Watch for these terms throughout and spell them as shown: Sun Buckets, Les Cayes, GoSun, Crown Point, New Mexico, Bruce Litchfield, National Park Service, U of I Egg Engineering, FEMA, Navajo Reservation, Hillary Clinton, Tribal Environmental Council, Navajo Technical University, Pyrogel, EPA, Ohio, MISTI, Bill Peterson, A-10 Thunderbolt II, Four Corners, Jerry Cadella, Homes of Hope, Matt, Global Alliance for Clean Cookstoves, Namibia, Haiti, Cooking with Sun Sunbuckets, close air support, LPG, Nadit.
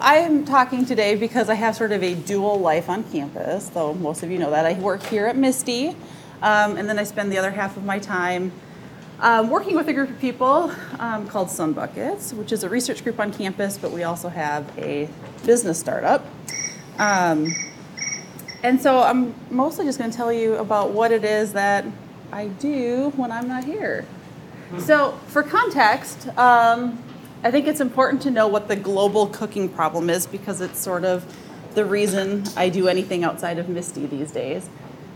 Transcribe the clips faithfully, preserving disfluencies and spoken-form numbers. I am talking today because I have sort of a dual life on campus, though most of you know that. I work here at MISTI, um, and then I spend the other half of my time um, working with a group of people um, called Sun Buckets, which is a research group on campus, but we also have a business startup. Um, and so I'm mostly just going to tell you about what it is that I do when I'm not here. So for context, um, I think it's important to know what the global cooking problem is because it's sort of the reason I do anything outside of MISTI these days.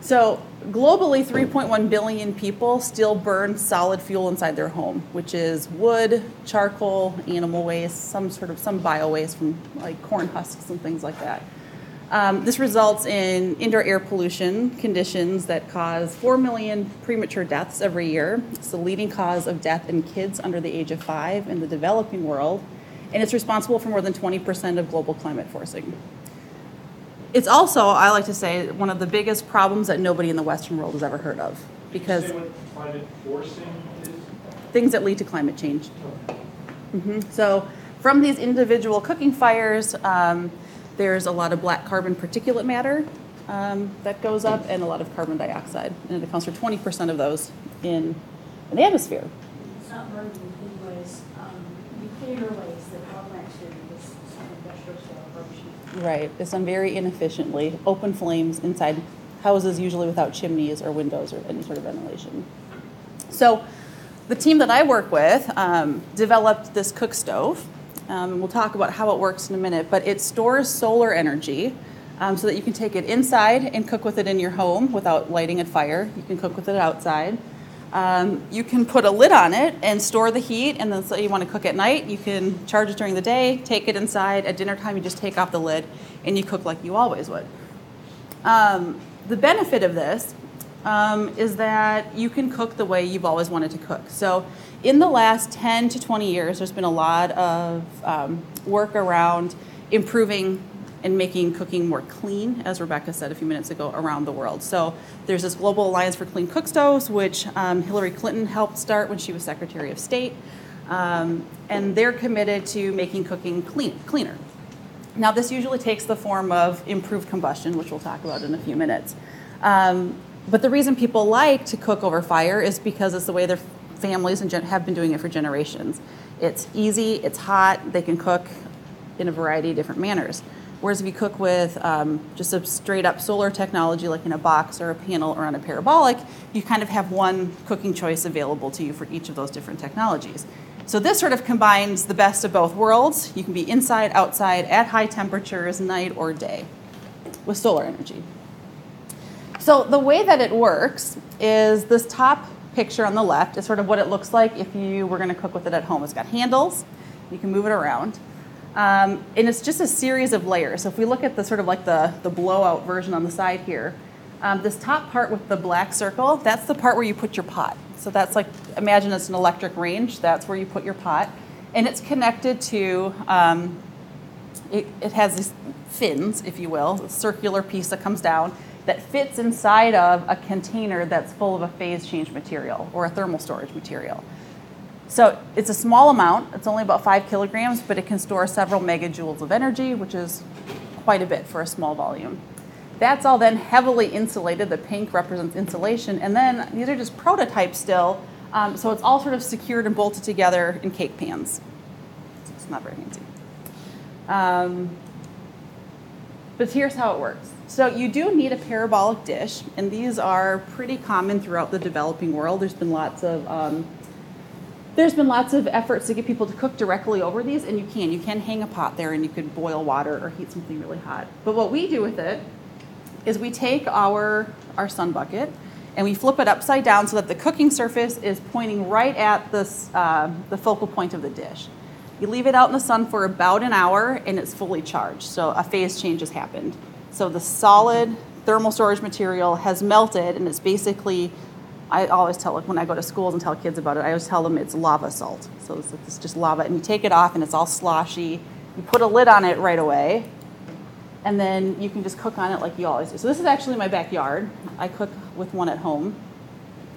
So globally, three point one billion people still burn solid fuel inside their home, which is wood, charcoal, animal waste, some sort of some bio waste from like corn husks and things like that. Um, this results in indoor air pollution conditions that cause four million premature deaths every year. It's the leading cause of death in kids under the age of five in the developing world, and it's responsible for more than twenty percent of global climate forcing. It's also, I like to say, one of the biggest problems that nobody in the Western world has ever heard of. Because Did you say what climate forcing is? Things that lead to climate change. Mm-hmm. So from these individual cooking fires, um, there's a lot of black carbon particulate matter um, that goes up and a lot of carbon dioxide. And it accounts for twenty percent of those in, in the atmosphere. It's not burning food waste, um, nuclear waste, the problem actually is industrial scale burning. Right, it's done very inefficiently. Open flames inside houses, usually without chimneys or windows or any sort of ventilation. So the team that I work with um, developed this cook stove. Um, and we'll talk about how it works in a minute, but it stores solar energy um, so that you can take it inside and cook with it in your home without lighting a fire. You can cook with it outside. Um, you can put a lid on it and store the heat, and then so you want to cook at night, you can charge it during the day, take it inside. At dinner time, you just take off the lid and you cook like you always would. Um, the benefit of this um, is that you can cook the way you've always wanted to cook. So in the last ten to twenty years, there's been a lot of um, work around improving and making cooking more clean, as Rebecca said a few minutes ago, around the world. So there's this Global Alliance for Clean Cookstoves, which um, Hillary Clinton helped start when she was Secretary of State. Um, and they're committed to making cooking clean, cleaner. Now, this usually takes the form of improved combustion, which we'll talk about in a few minutes. Um, but the reason people like to cook over fire is because it's the way they're families and gen- have been doing it for generations. It's easy, it's hot, they can cook in a variety of different manners. Whereas if you cook with um, just a straight up solar technology like in a box or a panel or on a parabolic, you kind of have one cooking choice available to you for each of those different technologies. So this sort of combines the best of both worlds. You can be inside, outside, at high temperatures, night or day, with solar energy. So the way that it works is this top picture on the left is sort of what it looks like if you were going to cook with it at home. It's got handles, you can move it around, um, and it's just a series of layers. So if we look at the sort of like the, the blowout version on the side here, um, this top part with the black circle, that's the part where you put your pot. So that's like, imagine it's an electric range, that's where you put your pot, and it's connected to, um, it, it has these fins, if you will, a circular piece that comes down, that fits inside of a container that's full of a phase change material or a thermal storage material. So it's a small amount, it's only about five kilograms, but it can store several megajoules of energy, which is quite a bit for a small volume. That's all then heavily insulated, the pink represents insulation, and then these are just prototypes still, um, so it's all sort of secured and bolted together in cake pans. So it's not very fancy. Um, but here's how it works. So you do need a parabolic dish, and these are pretty common throughout the developing world. There's been lots of um, there's been lots of efforts to get people to cook directly over these, and you can. You can hang a pot there, and you could boil water or heat something really hot. But what we do with it is we take our, our sun bucket, and we flip it upside down so that the cooking surface is pointing right at this, uh, the focal point of the dish. You leave it out in the sun for about an hour, and it's fully charged, so a phase change has happened. So the solid thermal storage material has melted, and it's basically, I always tell, like, when I go to schools and tell kids about it, I always tell them it's lava salt. So it's, it's just lava, and you take it off, and it's all sloshy. You put a lid on it right away, and then you can just cook on it like you always do. So this is actually my backyard. I cook with one at home.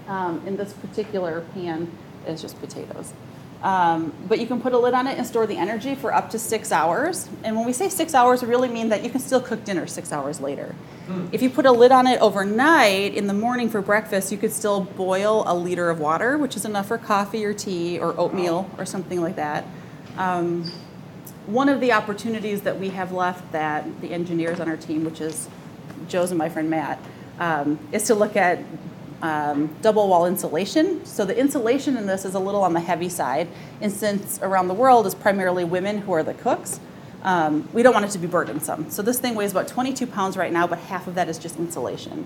Um, in this particular pan, it's just potatoes. Um, but you can put a lid on it and store the energy for up to six hours. And when we say six hours, we really mean that you can still cook dinner six hours later. Mm. If you put a lid on it overnight, in the morning for breakfast, you could still boil a liter of water, which is enough for coffee or tea or oatmeal or something like that. Um, one of the opportunities that we have left that the engineers on our team, which is Joe's and my friend Matt, um, is to look at Um, double wall insulation. So the insulation in this is a little on the heavy side, and since around the world is primarily women who are the cooks, um, we don't want it to be burdensome. So this thing weighs about twenty-two pounds right now, but half of that is just insulation.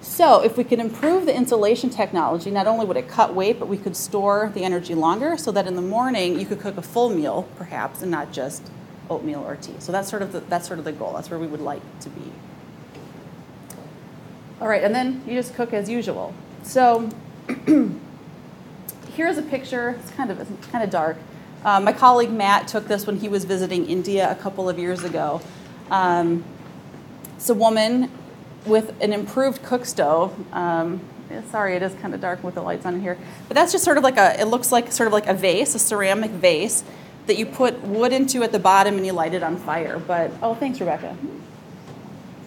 So if we could improve the insulation technology, not only would it cut weight, but we could store the energy longer so that in the morning you could cook a full meal perhaps and not just oatmeal or tea. So that's sort of the, that's sort of the goal. That's where we would like to be. All right, and then you just cook as usual. So here's a picture. It's kind of, it's kind of dark. Um, my colleague Matt took this when he was visiting India a couple of years ago. Um, it's a woman with an improved cook stove. Um, sorry, it is kind of dark with the lights on in here. But that's just sort of like a, it looks like sort of like a vase, a ceramic vase that you put wood into at the bottom and you light it on fire. But, oh, thanks, Rebecca.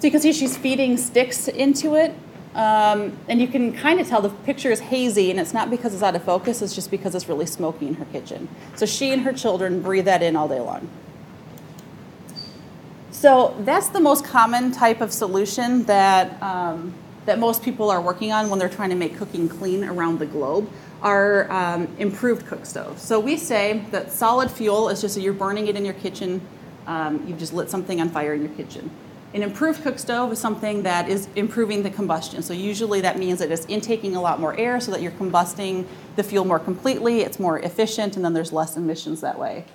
So you can see she's feeding sticks into it, um, and you can kind of tell the picture is hazy, and it's not because it's out of focus, it's just because it's really smoky in her kitchen. So she and her children breathe that in all day long. So that's the most common type of solution that, um, that most people are working on when they're trying to make cooking clean around the globe, are um, improved cook stoves. So we say that solid fuel is just that you're burning it in your kitchen, um, you've just lit something on fire in your kitchen. An improved cook stove is something that is improving the combustion. So usually that means that it's intaking a lot more air so that you're combusting the fuel more completely, it's more efficient, and then there's less emissions that way.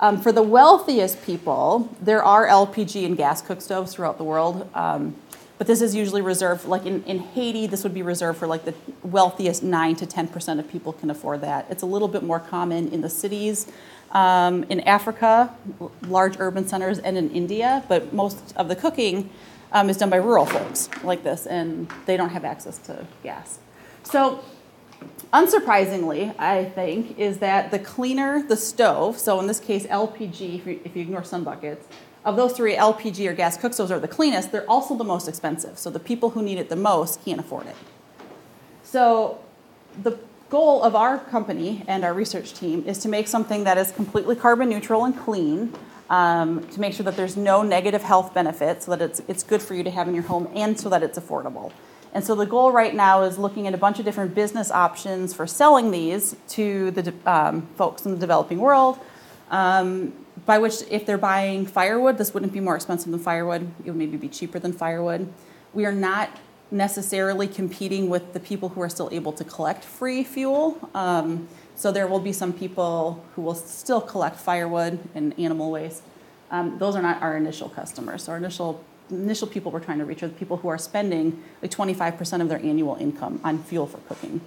Um, for the wealthiest people, there are L P G and gas cook stoves throughout the world, um, but this is usually reserved, like in, in Haiti, this would be reserved for like the wealthiest nine to ten percent of people can afford that. It's a little bit more common in the cities. Um, in Africa, large urban centers, and in India, but most of the cooking um, is done by rural folks like this, and they don't have access to gas. So unsurprisingly, I think, is that the cleaner the stove, so in this case L P G, if you, if you ignore Sun Buckets, of those three, L P G or gas cook stoves are the cleanest, they're also the most expensive. So the people who need it the most can't afford it. So the The goal of our company and our research team is to make something that is completely carbon neutral and clean, um, to make sure that there's no negative health benefits, so that it's, it's good for you to have in your home and so that it's affordable. And so the goal right now is looking at a bunch of different business options for selling these to the um, folks in the developing world, um, by which if they're buying firewood, this wouldn't be more expensive than firewood, it would maybe be cheaper than firewood. We are not necessarily competing with the people who are still able to collect free fuel. Um, so there will be some people who will still collect firewood and animal waste. Um, those are not our initial customers. So our initial initial people we're trying to reach are the people who are spending like twenty-five percent of their annual income on fuel for cooking.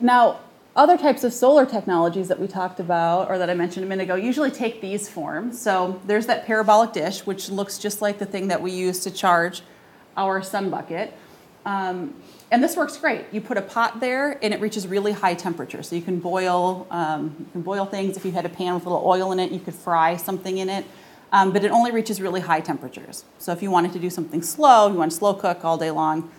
Now, other types of solar technologies that we talked about, or that I mentioned a minute ago, usually take these forms. So there's that parabolic dish, which looks just like the thing that we use to charge our sun bucket. Um, and this works great. You put a pot there, and it reaches really high temperatures. So you can boil, um, you can boil things. If you had a pan with a little oil in it, you could fry something in it. Um, but it only reaches really high temperatures. So if you wanted to do something slow, you want to slow cook all day long,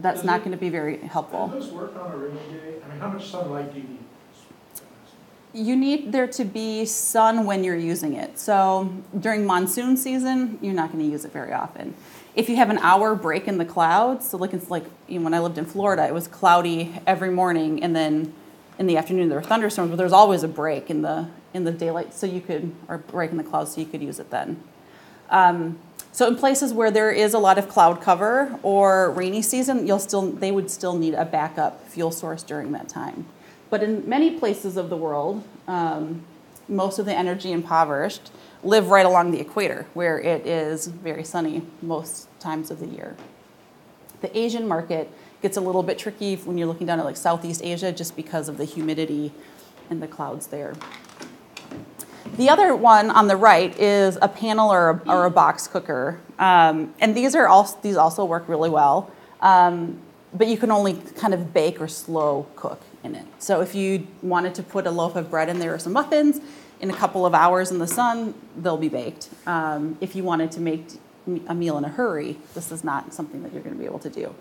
that's Does not it, going to be very helpful. Does this work on a rainy day? I mean, how much sunlight do you need? You need there to be sun when you're using it. So during monsoon season, you're not going to use it very often. If you have an hour break in the clouds, so like it's like you know, when I lived in Florida, it was cloudy every morning, and then in the afternoon there were thunderstorms, but there's always a break in the in the daylight, so you could or break in the clouds, so you could use it then. Um, So in places where there is a lot of cloud cover or rainy season, you'll still, they would still need a backup fuel source during that time. But in many places of the world, um, most of the energy impoverished live right along the equator, where it is very sunny most times of the year. The Asian market gets a little bit tricky when you're looking down at like Southeast Asia, just because of the humidity and the clouds there. The other one on the right is a panel or a, or a box cooker, um, and these are also these also work really well. Um, but you can only kind of bake or slow cook in it. So if you wanted to put a loaf of bread in there or some muffins, in a couple of hours in the sun, they'll be baked. Um, if you wanted to make a meal in a hurry, this is not something that you're going to be able to do.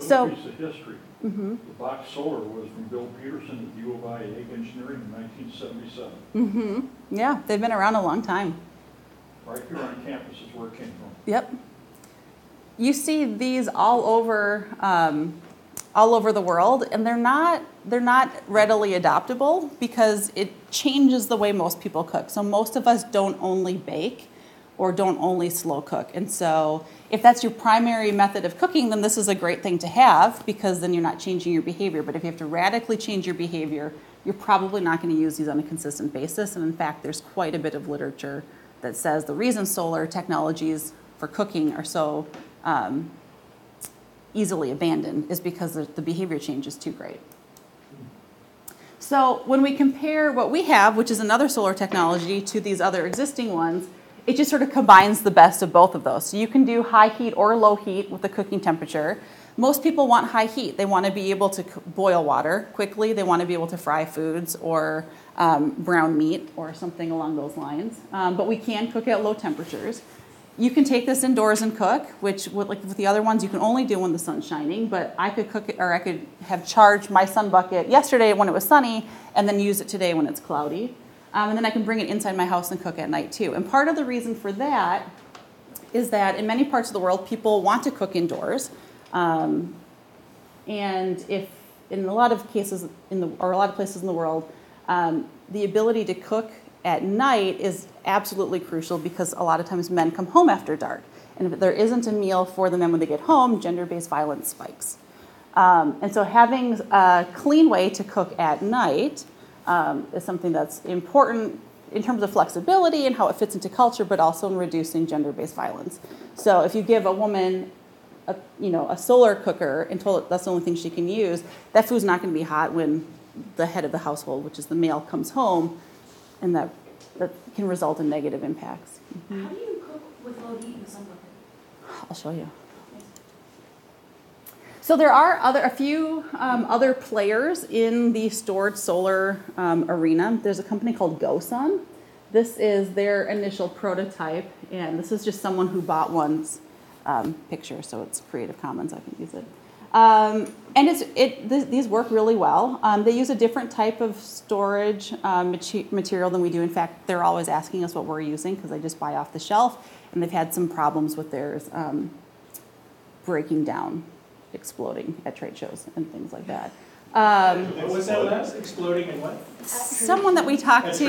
A so, piece of history. Mm-hmm. The box solar was from Bill Peterson at U of I Egg Engineering in nineteen seventy-seven. Mm-hmm. Yeah, they've been around a long time. Right here on campus is where it came from. Yep. You see these all over, um, all over the world, and they're not they're not readily adoptable because it changes the way most people cook. So most of us don't only bake or don't only slow cook. And so if that's your primary method of cooking, then this is a great thing to have because then you're not changing your behavior. But if you have to radically change your behavior, you're probably not going to use these on a consistent basis. And in fact, there's quite a bit of literature that says the reason solar technologies for cooking are so um, easily abandoned is because the behavior change is too great. So when we compare what we have, which is another solar technology, to these other existing ones, it just sort of combines the best of both of those. So you can do high heat or low heat with the cooking temperature. Most people want high heat. They want to be able to boil water quickly. They want to be able to fry foods or um, brown meat or something along those lines. Um, but we can cook at low temperatures. You can take this indoors and cook, which with, like with the other ones you can only do when the sun's shining. But I could cook it, or I could have charged my sun bucket yesterday when it was sunny and then use it today when it's cloudy. Um, and then I can bring it inside my house and cook at night too. And part of the reason for that is that in many parts of the world, people want to cook indoors. Um, and if in a lot of cases, in the, or a lot of places in the world, um, the ability to cook at night is absolutely crucial because a lot of times men come home after dark. And if there isn't a meal for the men when they get home, gender-based violence spikes. Um, and so having a clean way to cook at night Um, is something that's important in terms of flexibility and how it fits into culture, but also in reducing gender-based violence. So if you give a woman a, you know, a solar cooker and told her that's the only thing she can use, that food's not going to be hot when the head of the household, which is the male, comes home, and that, that can result in negative impacts. Mm-hmm. How do you cook with low heat in the sun bucket? I'll show you. So there are other, a few um, other players in the stored solar um, arena. There's a company called GoSun. This is their initial prototype, and this is just someone who bought one's um, picture, so it's Creative Commons, I can use it. Um, and it's, it, th these work really well. Um, they use a different type of storage um, material than we do. In fact, they're always asking us what we're using because they just buy off the shelf, and they've had some problems with theirs um, breaking down, exploding at trade shows and things like that. Um, what was that last? Exploding and what? Someone that we talked to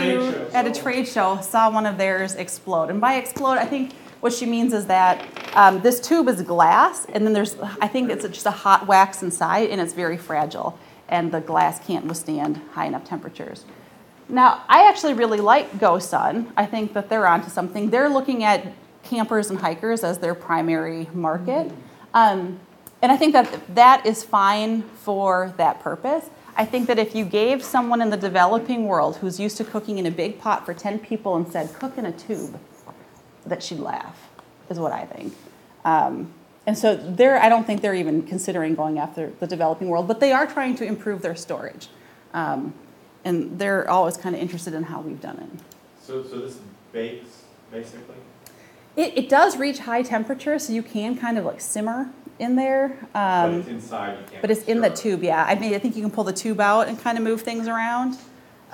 at a trade show saw one of theirs explode. And by explode, I think what she means is that um, this tube is glass, and then there's, I think it's just a hot wax inside, and it's very fragile, and the glass can't withstand high enough temperatures. Now, I actually really like GoSun. I think that they're onto something. They're looking at campers and hikers as their primary market. Um, And I think that that is fine for that purpose. I think that if you gave someone in the developing world who's used to cooking in a big pot for ten people and said, cook in a tube, that she'd laugh, is what I think. Um, and so they're, I don't think they're even considering going after the developing world, but they are trying to improve their storage. Um, and they're always kind of interested in how we've done it. So, so this bakes, basically? It, it does reach high temperatures, so you can kind of like simmer in there, um, but it's inside. You can't but it's in the tube, yeah. I mean, I think you can pull the tube out and kind of move things around,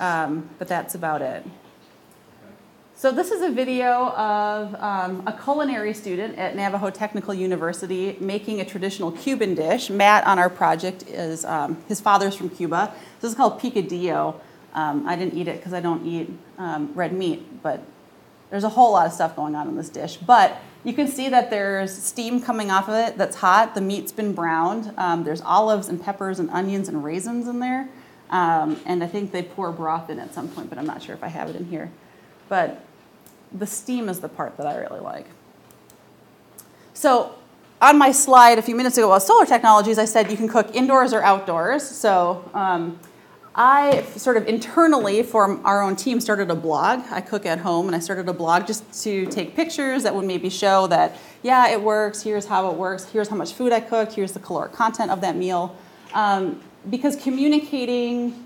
um, but that's about it. Okay. So this is a video of um, a culinary student at Navajo Technical University making a traditional Cuban dish. Matt on our project is um, his father's from Cuba. This is called picadillo. Um, I didn't eat it because I don't eat um, red meat, but there's a whole lot of stuff going on in this dish, but you can see that there's steam coming off of it that's hot. The meat's been browned. Um, there's olives and peppers and onions and raisins in there. Um, and I think they pour broth in at some point, but I'm not sure if I have it in here. But the steam is the part that I really like. So on my slide a few minutes ago about solar technologies, I said you can cook indoors or outdoors. So um, I sort of internally for our own team started a blog. I cook at home, and I started a blog just to take pictures that would maybe show that, yeah, it works, here's how it works, here's how much food I cooked, here's the caloric content of that meal. Um, because communicating,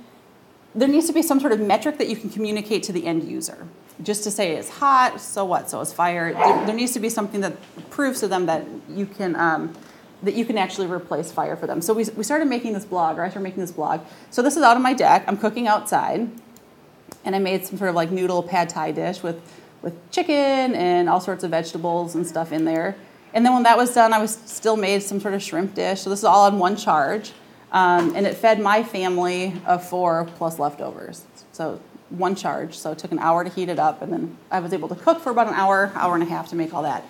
there needs to be some sort of metric that you can communicate to the end user. Just to say it's hot, so what? So it's fire. There, there needs to be something that proves to them that you can um, that you can actually replace fire for them. So we we started making this blog, or I started making this blog. So this is out on my deck. I'm cooking outside, and I made some sort of like noodle pad thai dish with with chicken and all sorts of vegetables and stuff in there. And then when that was done, I was still made some sort of shrimp dish. So this is all on one charge, um, and it fed my family of four plus leftovers. So. One charge, so it took an hour to heat it up, and then I was able to cook for about an hour, hour and a half to make all that.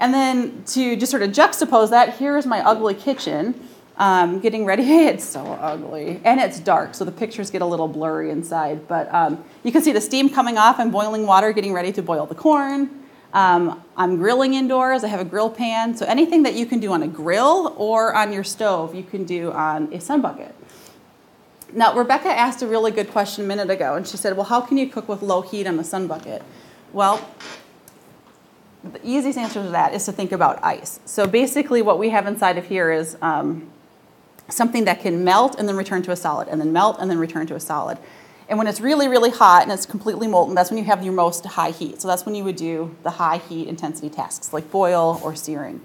And then to just sort of juxtapose that, here is my ugly kitchen um, getting ready. It's so ugly, and it's dark, so the pictures get a little blurry inside, but um, you can see the steam coming off and boiling water getting ready to boil the corn. Um, I'm grilling indoors. I have a grill pan, so anything that you can do on a grill or on your stove, you can do on a sun bucket. Now, Rebecca asked a really good question a minute ago, and she said, well, how can you cook with low heat on a sun bucket? Well, the easiest answer to that is to think about ice. So basically what we have inside of here is um, something that can melt and then return to a solid, and then melt and then return to a solid. And when it's really, really hot and it's completely molten, that's when you have your most high heat. So that's when you would do the high heat intensity tasks, like boil or searing.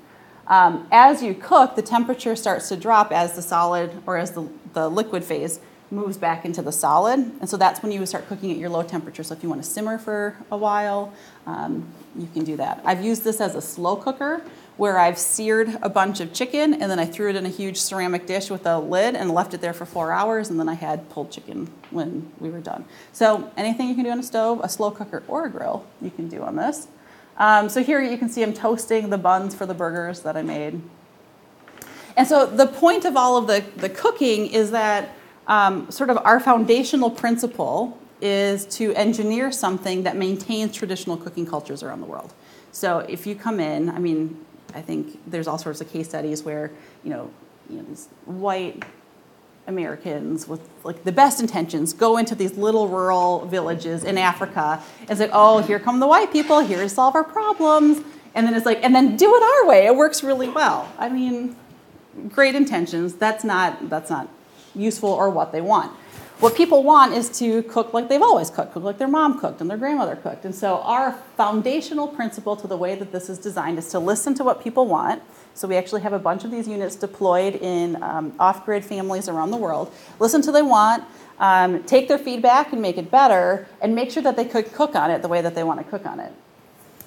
Um, as you cook, the temperature starts to drop as the solid or as the, the liquid phase moves back into the solid, and so that's when you would start cooking at your low temperature. So if you want to simmer for a while, um, you can do that. I've used this as a slow cooker where I've seared a bunch of chicken and then I threw it in a huge ceramic dish with a lid and left it there for four hours and then I had pulled chicken when we were done. So anything you can do on a stove, a slow cooker, or a grill, you can do on this. Um, so here you can see I'm toasting the buns for the burgers that I made. And so the point of all of the, the cooking is that Um, sort of our foundational principle is to engineer something that maintains traditional cooking cultures around the world. So if you come in, I mean, I think there's all sorts of case studies where, you know, you know these white Americans with like the best intentions go into these little rural villages in Africa and say, oh, here come the white people, here to solve our problems. And then it's like, and then do it our way. It works really well. I mean, great intentions. That's not, that's not useful or what they want. What people want is to cook like they've always cooked, cook like their mom cooked and their grandmother cooked. And so our foundational principle to the way that this is designed is to listen to what people want. So we actually have a bunch of these units deployed in um, off-grid families around the world. Listen to what they want, um, take their feedback and make it better, and make sure that they could cook on it the way that they want to cook on it.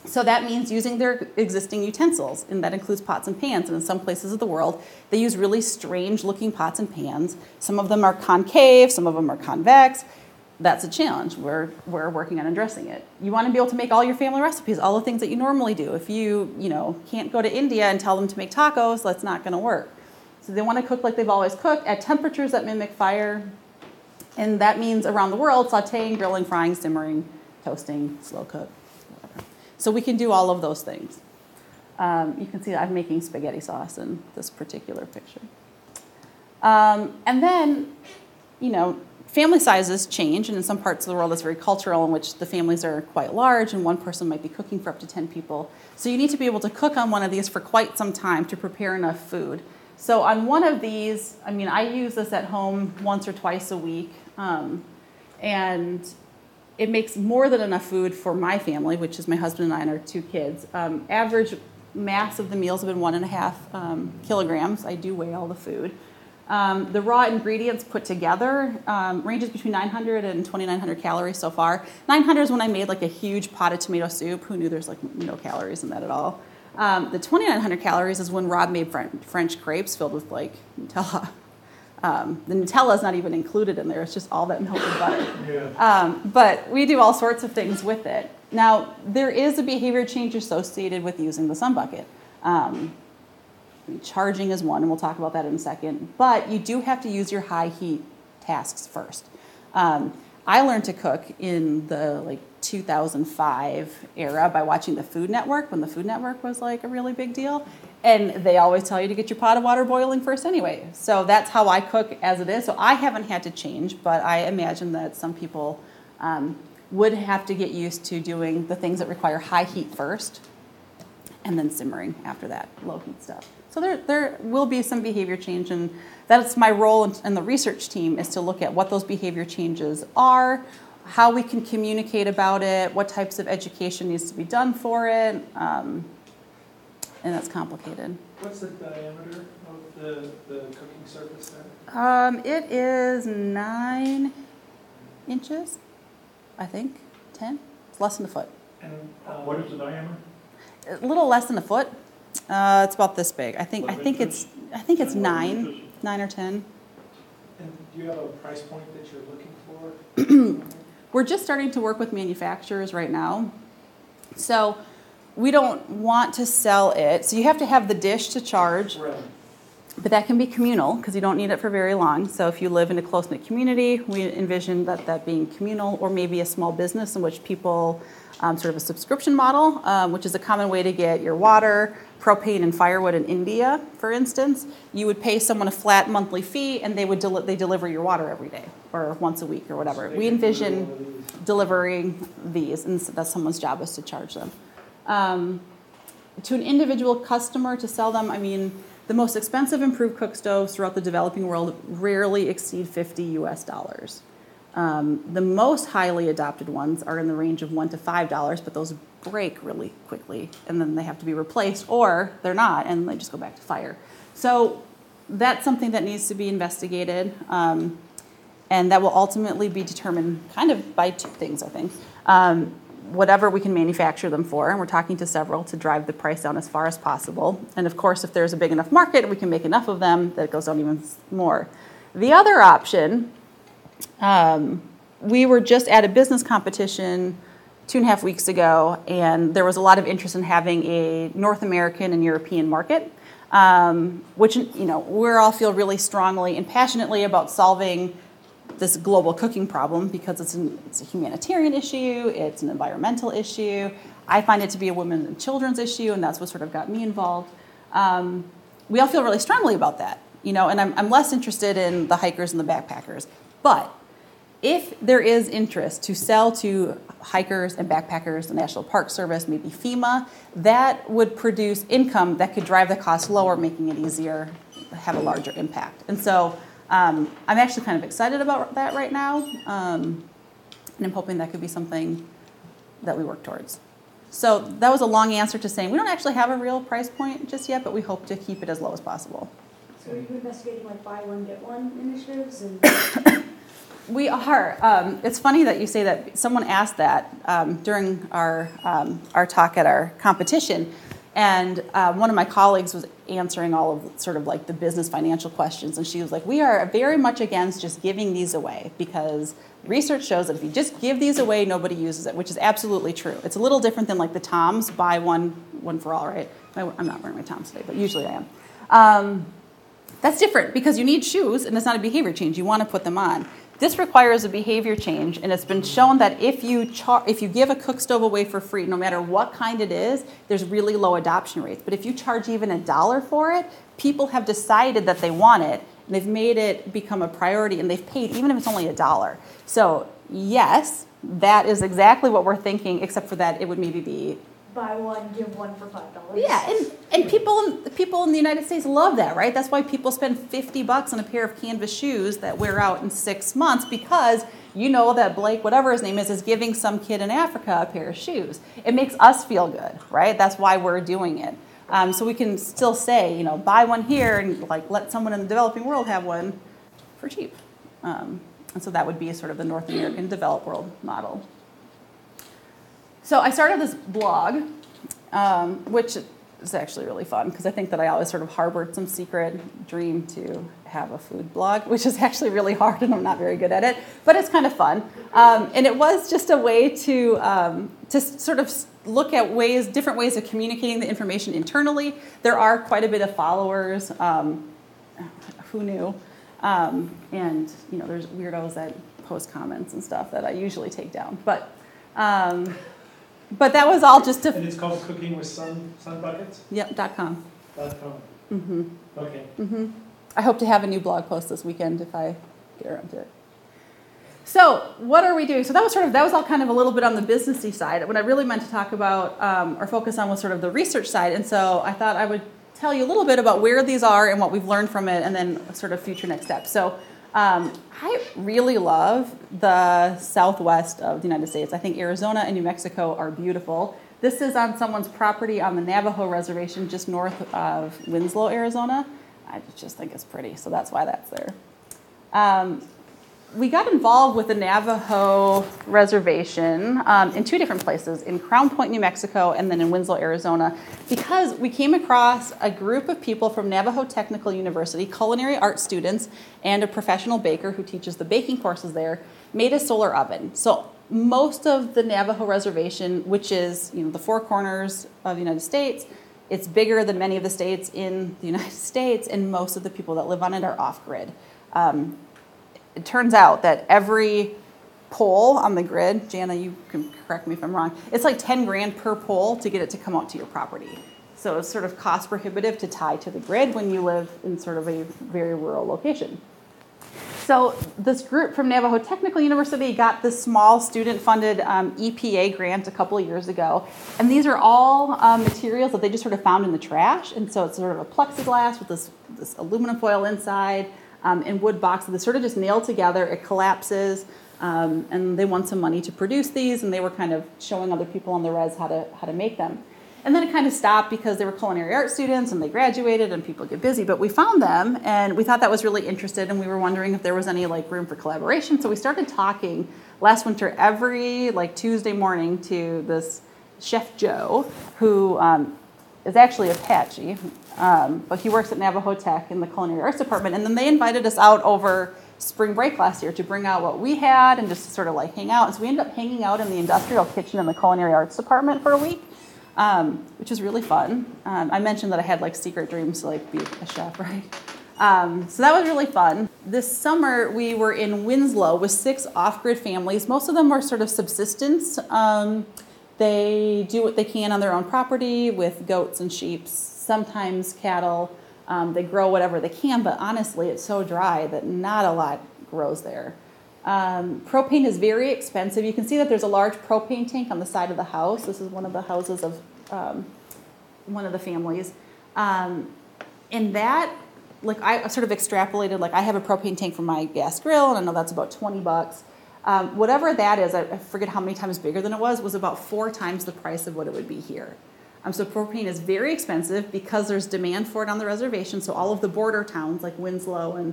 So that means using their existing utensils, and that includes pots and pans. And in some places of the world, they use really strange-looking pots and pans. Some of them are concave, some of them are convex. That's a challenge. We're, we're working on addressing it. You want to be able to make all your family recipes, all the things that you normally do. If you, you know, can't go to India and tell them to make tacos, that's not going to work. So they want to cook like they've always cooked at temperatures that mimic fire. And that means around the world, sautéing, grilling, frying, simmering, toasting, slow cook. So we can do all of those things. Um, you can see that I'm making spaghetti sauce in this particular picture. Um, and then, you know, family sizes change, and in some parts of the world it's very cultural in which the families are quite large and one person might be cooking for up to ten people. So you need to be able to cook on one of these for quite some time to prepare enough food. So on one of these, I mean, I use this at home once or twice a week, um, and it makes more than enough food for my family, which is my husband and I and our two kids. Um, average mass of the meals have been one and a half um, kilograms. I do weigh all the food. Um, the raw ingredients put together um, ranges between nine hundred and twenty-nine hundred calories so far. nine hundred is when I made like a huge pot of tomato soup. Who knew there's like no calories in that at all? Um, the twenty-nine hundred calories is when Rob made French crepes filled with like Nutella. Um, the Nutella is not even included in there. It's just all that melted butter. Yeah. Um, but we do all sorts of things with it. Now, there is a behavior change associated with using the sun bucket. Um, charging is one, and we'll talk about that in a second. But you do have to use your high heat tasks first. Um, I learned to cook in the like two thousand five era by watching the Food Network, when the Food Network was like a really big deal. And they always tell you to get your pot of water boiling first anyway. So that's how I cook as it is. So I haven't had to change, but I imagine that some people um, would have to get used to doing the things that require high heat first and then simmering after that, low heat stuff. So there, there will be some behavior change, and that's my role in, in the research team, is to look at what those behavior changes are, how we can communicate about it, what types of education needs to be done for it, um, and that's complicated. What's the diameter of the, the cooking surface there? Um, it is nine inches, I think, ten. It's less than a foot. And um, what is the diameter? A little less than a foot. Uh, it's about this big. I think. I think it's. I think it's nine, nine or ten. And do you have a price point that you're looking for? We're just starting to work with manufacturers right now, so we don't want to sell it. So you have to have the dish to charge, right. But that can be communal because you don't need it for very long. So if you live in a close-knit community, we envision that that being communal, or maybe a small business in which people. Um, sort of a subscription model, um, which is a common way to get your water, propane, and firewood in India, for instance. You would pay someone a flat monthly fee, and they would del they deliver your water every day, or once a week, or whatever. So we envision deliver delivering these, and so that's someone's job, is to charge them. Um, to an individual customer, to sell them, I mean, the most expensive improved cook stoves throughout the developing world rarely exceed fifty U S dollars. Um, the most highly adopted ones are in the range of one to five dollars, but those break really quickly, and then they have to be replaced, or they're not, and they just go back to fire. So that's something that needs to be investigated, um, and that will ultimately be determined kind of by two things, I think. Um, whatever we can manufacture them for, and we're talking to several to drive the price down as far as possible. And of course, if there's a big enough market, we can make enough of them that it goes down even more. The other option. Um, we were just at a business competition two and a half weeks ago, and there was a lot of interest in having a North American and European market, um, which, you know, we all feel really strongly and passionately about solving this global cooking problem, because it's, an, it's a humanitarian issue, it's an environmental issue. I find it to be a women's and children's issue, and that's what sort of got me involved. Um, we all feel really strongly about that, you know, and I'm, I'm less interested in the hikers and the backpackers. But if there is interest to sell to hikers and backpackers, the National Park Service, maybe FEMA, that would produce income that could drive the cost lower, making it easier to have a larger impact. And so um, I'm actually kind of excited about that right now, um, and I'm hoping that could be something that we work towards. So that was a long answer to saying we don't actually have a real price point just yet, but we hope to keep it as low as possible. So are you investigating like buy one, get one initiatives? And we are. Um, it's funny that you say that. Someone asked that um, during our, um, our talk at our competition. And uh, one of my colleagues was answering all of sort of like the business financial questions. And she was like, we are very much against just giving these away, because research shows that if you just give these away, nobody uses it, which is absolutely true. It's a little different than like the Toms, buy one, one for all, right? I, I'm not wearing my Toms today, but usually I am. Um, That's different, because you need shoes, and it's not a behavior change. You want to put them on. This requires a behavior change, and it's been shown that if you char if you give a cook stove away for free, no matter what kind it is, there's really low adoption rates. But if you charge even a dollar for it, people have decided that they want it, and they've made it become a priority, and they've paid, even if it's only a dollar. So yes, that is exactly what we're thinking, except for that it would maybe be buy one, give one for five dollars. Yeah, and, and people, people in the United States love that, right? That's why people spend fifty bucks on a pair of canvas shoes that wear out in six months because you know that Blake, whatever his name is, is giving some kid in Africa a pair of shoes. It makes us feel good, right? That's why we're doing it. Um, so we can still say, you know, buy one here and like let someone in the developing world have one for cheap. Um, and so that would be sort of the North American developed world model. So I started this blog, um, which is actually really fun, because I think that I always sort of harbored some secret dream to have a food blog, which is actually really hard, and I'm not very good at it, but it's kind of fun. Um, and it was just a way to, um, to sort of look at ways, different ways of communicating the information internally. There are quite a bit of followers, um, who knew, um, and you know, there's weirdos that post comments and stuff that I usually take down. But. Um, But that was all just to... And it's called Cooking with Sun Sunbuckets? Yep, dot com. Dot com. Mm-hmm. Okay. Mm-hmm. I hope to have a new blog post this weekend if I get around to it. So what are we doing? So that was sort of, that was all kind of a little bit on the businessy side. What I really meant to talk about um, or focus on was sort of the research side. And so I thought I would tell you a little bit about where these are and what we've learned from it, and then sort of future next steps. So um, I really love the southwest of the United States. I think Arizona and New Mexico are beautiful. This is on someone's property on the Navajo Reservation just north of Winslow, Arizona. I just think it's pretty, so that's why that's there. Um, We got involved with the Navajo Reservation um, in two different places, in Crown Point, New Mexico, and then in Winslow, Arizona, because we came across a group of people from Navajo Technical University, culinary arts students, and a professional baker who teaches the baking courses there, made a solar oven. So most of the Navajo Reservation, which is, you know, the Four Corners of the United States, it's bigger than many of the states in the United States, and most of the people that live on it are off-grid. Um, It turns out that every pole on the grid, Jana, you can correct me if I'm wrong, it's like ten grand per pole to get it to come out to your property. So it's sort of cost prohibitive to tie to the grid when you live in sort of a very rural location. So this group from Navajo Technical University got this small student-funded um, E P A grant a couple of years ago. And these are all um, materials that they just sort of found in the trash. And so it's sort of a plexiglass with this, this aluminum foil inside. Um, and wood boxes. They sort of just nailed together, it collapses, um, and they won some money to produce these, and they were kind of showing other people on the res how to, how to make them. And then it kind of stopped because they were culinary arts students, and they graduated, and people get busy, but we found them, and we thought that was really interesting, and we were wondering if there was any like room for collaboration, so we started talking last winter every like Tuesday morning to this Chef Joe, who um, is actually Apache, um, but he works at Navajo Tech in the Culinary Arts Department, and then they invited us out over spring break last year to bring out what we had and just sort of like hang out. And so we ended up hanging out in the industrial kitchen in the Culinary Arts Department for a week, um, which was really fun. Um, I mentioned that I had like secret dreams to like be a chef, right? Um, so that was really fun. This summer we were in Winslow with six off-grid families. Most of them were sort of subsistence. Um, They do what they can on their own property with goats and sheep, sometimes cattle. Um, they grow whatever they can, but honestly, it's so dry that not a lot grows there. Um, propane is very expensive. You can see that there's a large propane tank on the side of the house. This is one of the houses of um, one of the families. Um, and that, like I sort of extrapolated, like I have a propane tank for my gas grill, and I know that's about twenty bucks. Um, whatever that is, I, I forget how many times bigger than it was, was about four times the price of what it would be here. Um, so propane is very expensive because there's demand for it on the reservation, so all of the border towns like Winslow and,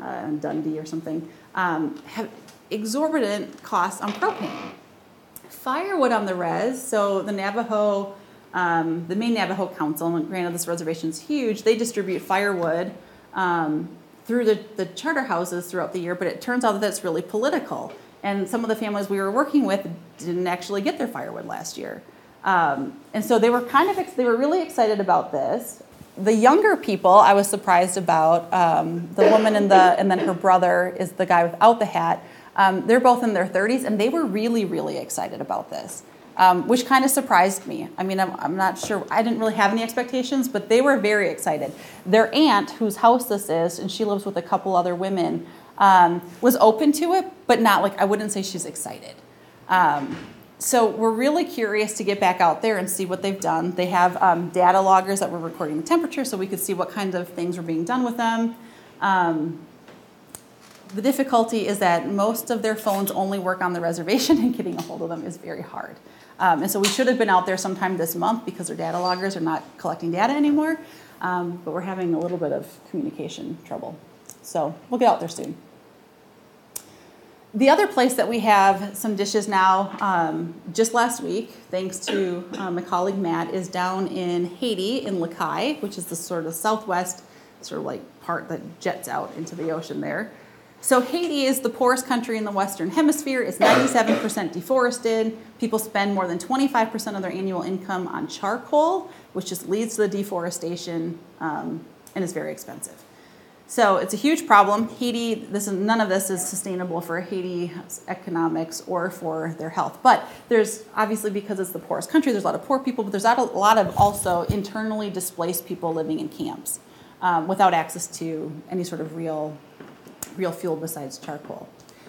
uh, and Dundee or something um, have exorbitant costs on propane. Firewood on the res, so the Navajo, um, the main Navajo Council, and granted this reservation's huge, they distribute firewood um, through the, the charter houses throughout the year, but it turns out that that's really political. And some of the families we were working with didn't actually get their firewood last year. Um, and so they were kind of, ex they were really excited about this. The younger people, I was surprised about, um, the woman and, the, and then her brother is the guy without the hat. Um, they're both in their thirties, and they were really, really excited about this, um, which kind of surprised me. I mean, I'm, I'm not sure, I didn't really have any expectations, but they were very excited. Their aunt, whose house this is, and she lives with a couple other women, Um, was open to it, but not like, I wouldn't say she's excited. Um, so we're really curious to get back out there and see what they've done. They have um, data loggers that were recording the temperature so we could see what kinds of things were being done with them. Um, the difficulty is that most of their phones only work on the reservation, and getting a hold of them is very hard. Um, and so we should have been out there sometime this month because their data loggers are not collecting data anymore, um, but we're having a little bit of communication trouble. So we'll get out there soon. The other place that we have some dishes now, um, just last week, thanks to um, my colleague Matt, is down in Haiti in Les Cayes, which is the sort of southwest sort of like part that jets out into the ocean there. So Haiti is the poorest country in the Western Hemisphere. It's ninety-seven percent deforested. People spend more than twenty-five percent of their annual income on charcoal, which just leads to the deforestation um, and is very expensive. So it's a huge problem. Haiti, this is, none of this is sustainable for Haiti's economics or for their health. But there's obviously, because it's the poorest country, there's a lot of poor people, but there's not a lot of also internally displaced people living in camps um, without access to any sort of real, real fuel besides charcoal.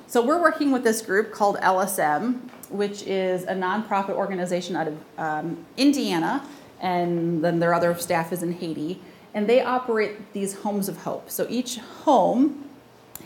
So we're working with this group called L S M, which is a nonprofit organization out of um, Indiana, and then their other staff is in Haiti. And they operate these Homes of Hope. So each home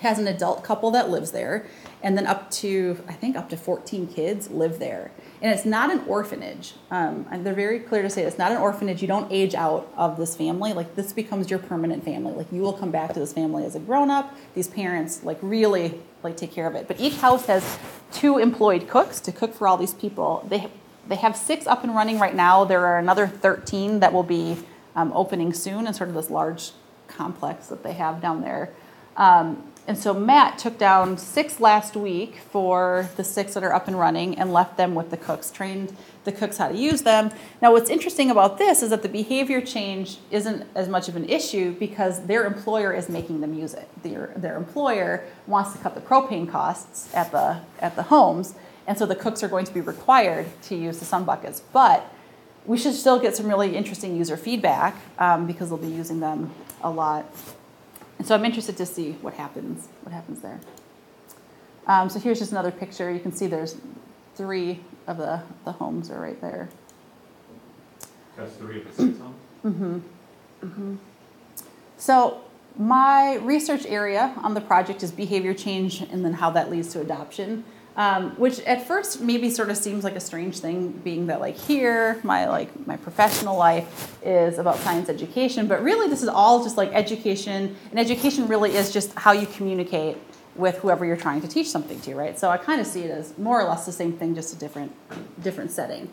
has an adult couple that lives there, and then up to, I think up to fourteen kids live there. And it's not an orphanage. Um, and they're very clear to say it's not an orphanage. You don't age out of this family. Like, this becomes your permanent family. Like, you will come back to this family as a grown-up. These parents like really like take care of it. But each house has two employed cooks to cook for all these people. They, they have six up and running right now. There are another thirteen that will be um, opening soon in sort of this large complex that they have down there. Um, And so Matt took down six last week for the six that are up and running and left them with the cooks, trained the cooks how to use them. Now, what's interesting about this is that the behavior change isn't as much of an issue because their employer is making them use it. Their, their employer wants to cut the propane costs at the, at the homes, and so the cooks are going to be required to use the Sun Buckets. But we should still get some really interesting user feedback um, because they'll be using them a lot. And so I'm interested to see what happens, what happens there. Um, so here's just another picture. You can see there's three of the, the homes are right there. That's three of the six homes? Mm-hmm. Mm-hmm. So my research area on the project is behavior change and then how that leads to adoption, um, which at first maybe sort of seems like a strange thing, being that like here, my, like, my professional life is about science education, but really this is all just like education, and education really is just how you communicate with whoever you're trying to teach something to, right? So I kind of see it as more or less the same thing, just a different, different setting.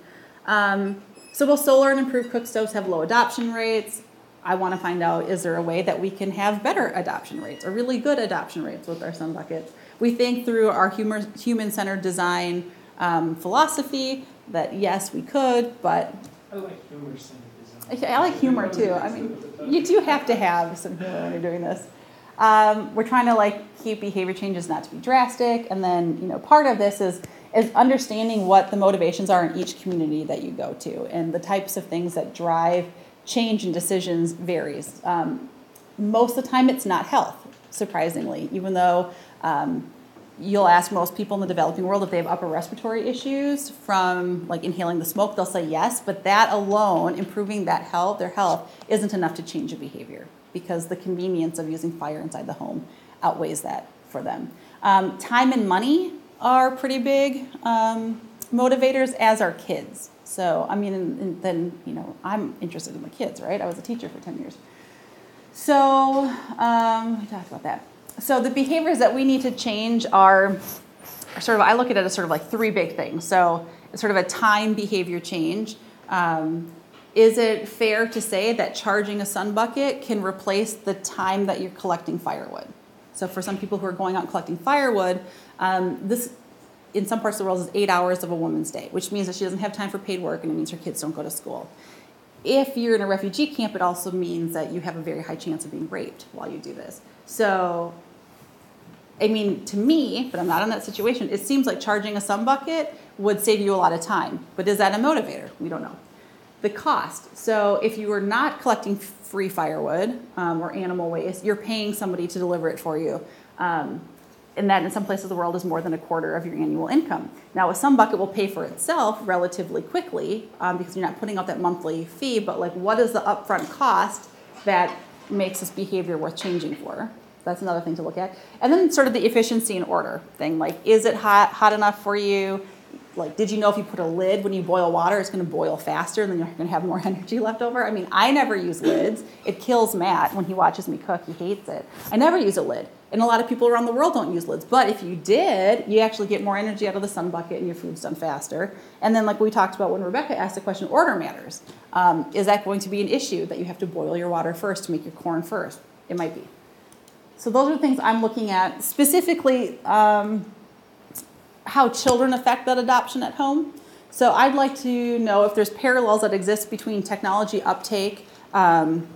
Um, so both solar and improved cook stoves have low adoption rates. I want to find out, is there a way that we can have better adoption rates or really good adoption rates with our Sun Buckets? We think through our human-centered design um, philosophy that yes, we could, but... I like humor-centered. I like humor too. I mean, you do have to have some humor when you're doing this. Um, we're trying to like keep behavior changes not to be drastic, and then you know part of this is is understanding what the motivations are in each community that you go to, and the types of things that drive change and decisions varies. Um, most of the time, it's not health, surprisingly, even though. Um, You'll ask most people in the developing world if they have upper respiratory issues from like inhaling the smoke, they'll say yes, but that alone, improving that health, their health, isn't enough to change a behavior because the convenience of using fire inside the home outweighs that for them. Um, time and money are pretty big um, motivators, as are kids. So, I mean, and, and then, you know, I'm interested in the kids, right? I was a teacher for ten years. So, um, we talked about that. So the behaviors that we need to change are, are sort of, I look at it as sort of like three big things. So it's sort of a time behavior change. Um, is it fair to say that charging a Sun Bucket can replace the time that you're collecting firewood? So for some people who are going out and collecting firewood, um, this in some parts of the world is eight hours of a woman's day, which means that she doesn't have time for paid work, and it means her kids don't go to school. If you're in a refugee camp, it also means that you have a very high chance of being raped while you do this. So... I mean, to me, but I'm not in that situation, it seems like charging a Sun Bucket would save you a lot of time. But is that a motivator? We don't know. The cost. So if you are not collecting free firewood um, or animal waste, you're paying somebody to deliver it for you. Um, and that in some places of the world is more than a quarter of your annual income. Now, a Sun Bucket will pay for itself relatively quickly um, because you're not putting out that monthly fee. But like, what is the upfront cost that makes this behavior worth changing for? That's another thing to look at. And then sort of the efficiency and order thing. Like, is it hot hot enough for you? Like, did you know if you put a lid when you boil water, it's going to boil faster and then you're going to have more energy left over? I mean, I never use lids. It kills Matt when he watches me cook. He hates it. I never use a lid. And a lot of people around the world don't use lids. But if you did, you actually get more energy out of the Sun Bucket and your food's done faster. And then like we talked about when Rebecca asked the question, order matters. Um, is that going to be an issue that you have to boil your water first to make your corn first? It might be. So those are things I'm looking at, specifically um, how children affect that adoption at home. So I'd like to know if there's parallels that exist between technology uptake um,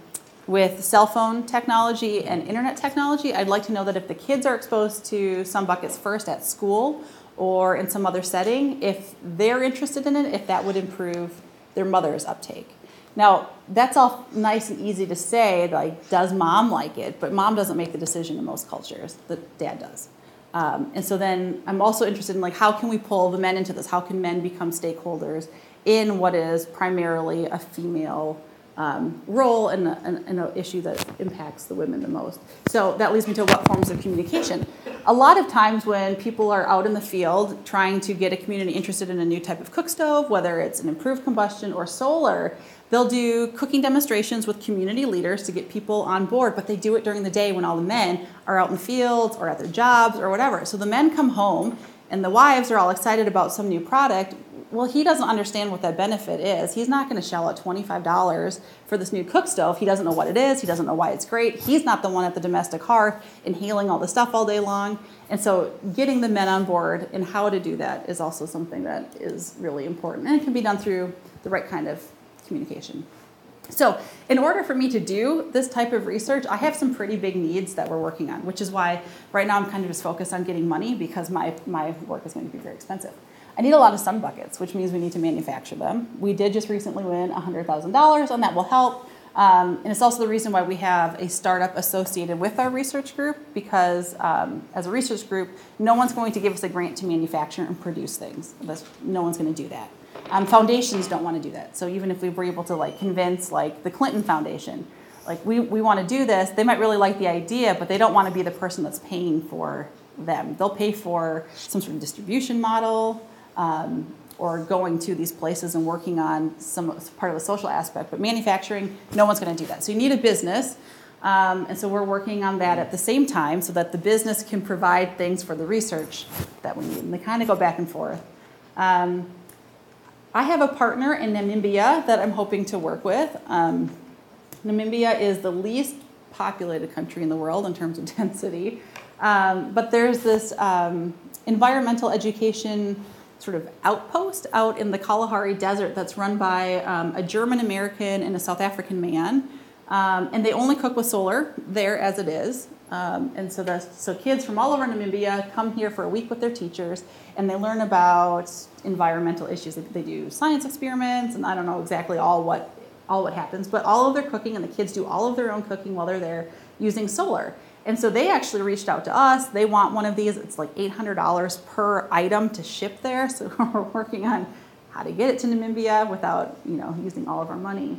with cell phone technology and internet technology. I'd like to know that if the kids are exposed to Sun Buckets first at school or in some other setting, if they're interested in it, if that would improve their mother's uptake. Now, that's all nice and easy to say, like, does mom like it? But mom doesn't make the decision in most cultures. The dad does. Um, and so then I'm also interested in, like, how can we pull the men into this? How can men become stakeholders in what is primarily a female um, role and an issue that impacts the women the most? So that leads me to what forms of communication. A lot of times when people are out in the field trying to get a community interested in a new type of cook stove, whether it's an improved combustion or solar, they'll do cooking demonstrations with community leaders to get people on board, but they do it during the day when all the men are out in the fields or at their jobs or whatever. So the men come home and the wives are all excited about some new product. Well, he doesn't understand what that benefit is. He's not going to shell out twenty-five dollars for this new cook stove. He doesn't know what it is. He doesn't know why it's great. He's not the one at the domestic hearth inhaling all the stuff all day long. And so getting the men on board and how to do that is also something that is really important. And it can be done through the right kind of communication. So in order for me to do this type of research, I have some pretty big needs that we're working on, which is why right now I'm kind of just focused on getting money, because my, my work is going to be very expensive. I need a lot of sun buckets, which means we need to manufacture them. We did just recently win one hundred thousand dollars, and that will help. Um, and it's also the reason why we have a startup associated with our research group, because um, as a research group, no one's going to give us a grant to manufacture and produce things. That's, no one's going to do that. Um, foundations don't want to do that. So even if we were able to, like, convince, like, the Clinton Foundation, like, we, we want to do this, they might really like the idea, but they don't want to be the person that's paying for them. They'll pay for some sort of distribution model, um, or going to these places and working on some part of the social aspect. But manufacturing, no one's going to do that. So you need a business. Um, and so we're working on that at the same time so that the business can provide things for the research that we need. And they kind of go back and forth. Um, I have a partner in Namibia that I'm hoping to work with. Um, Namibia is the least populated country in the world in terms of density. Um, but there's this um, environmental education sort of outpost out in the Kalahari Desert that's run by um, a German-American and a South African man. Um, and they only cook with solar there as it is. Um, and so the, so kids from all over Namibia come here for a week with their teachers, and they learn about environmental issues. They, they do science experiments, and I don't know exactly all what all what happens, but all of their cooking, and the kids do all of their own cooking while they're there using solar. And so they actually reached out to us. They want one of these. It's like eight hundred dollars per item to ship there. So we're working on how to get it to Namibia without, you know, using all of our money.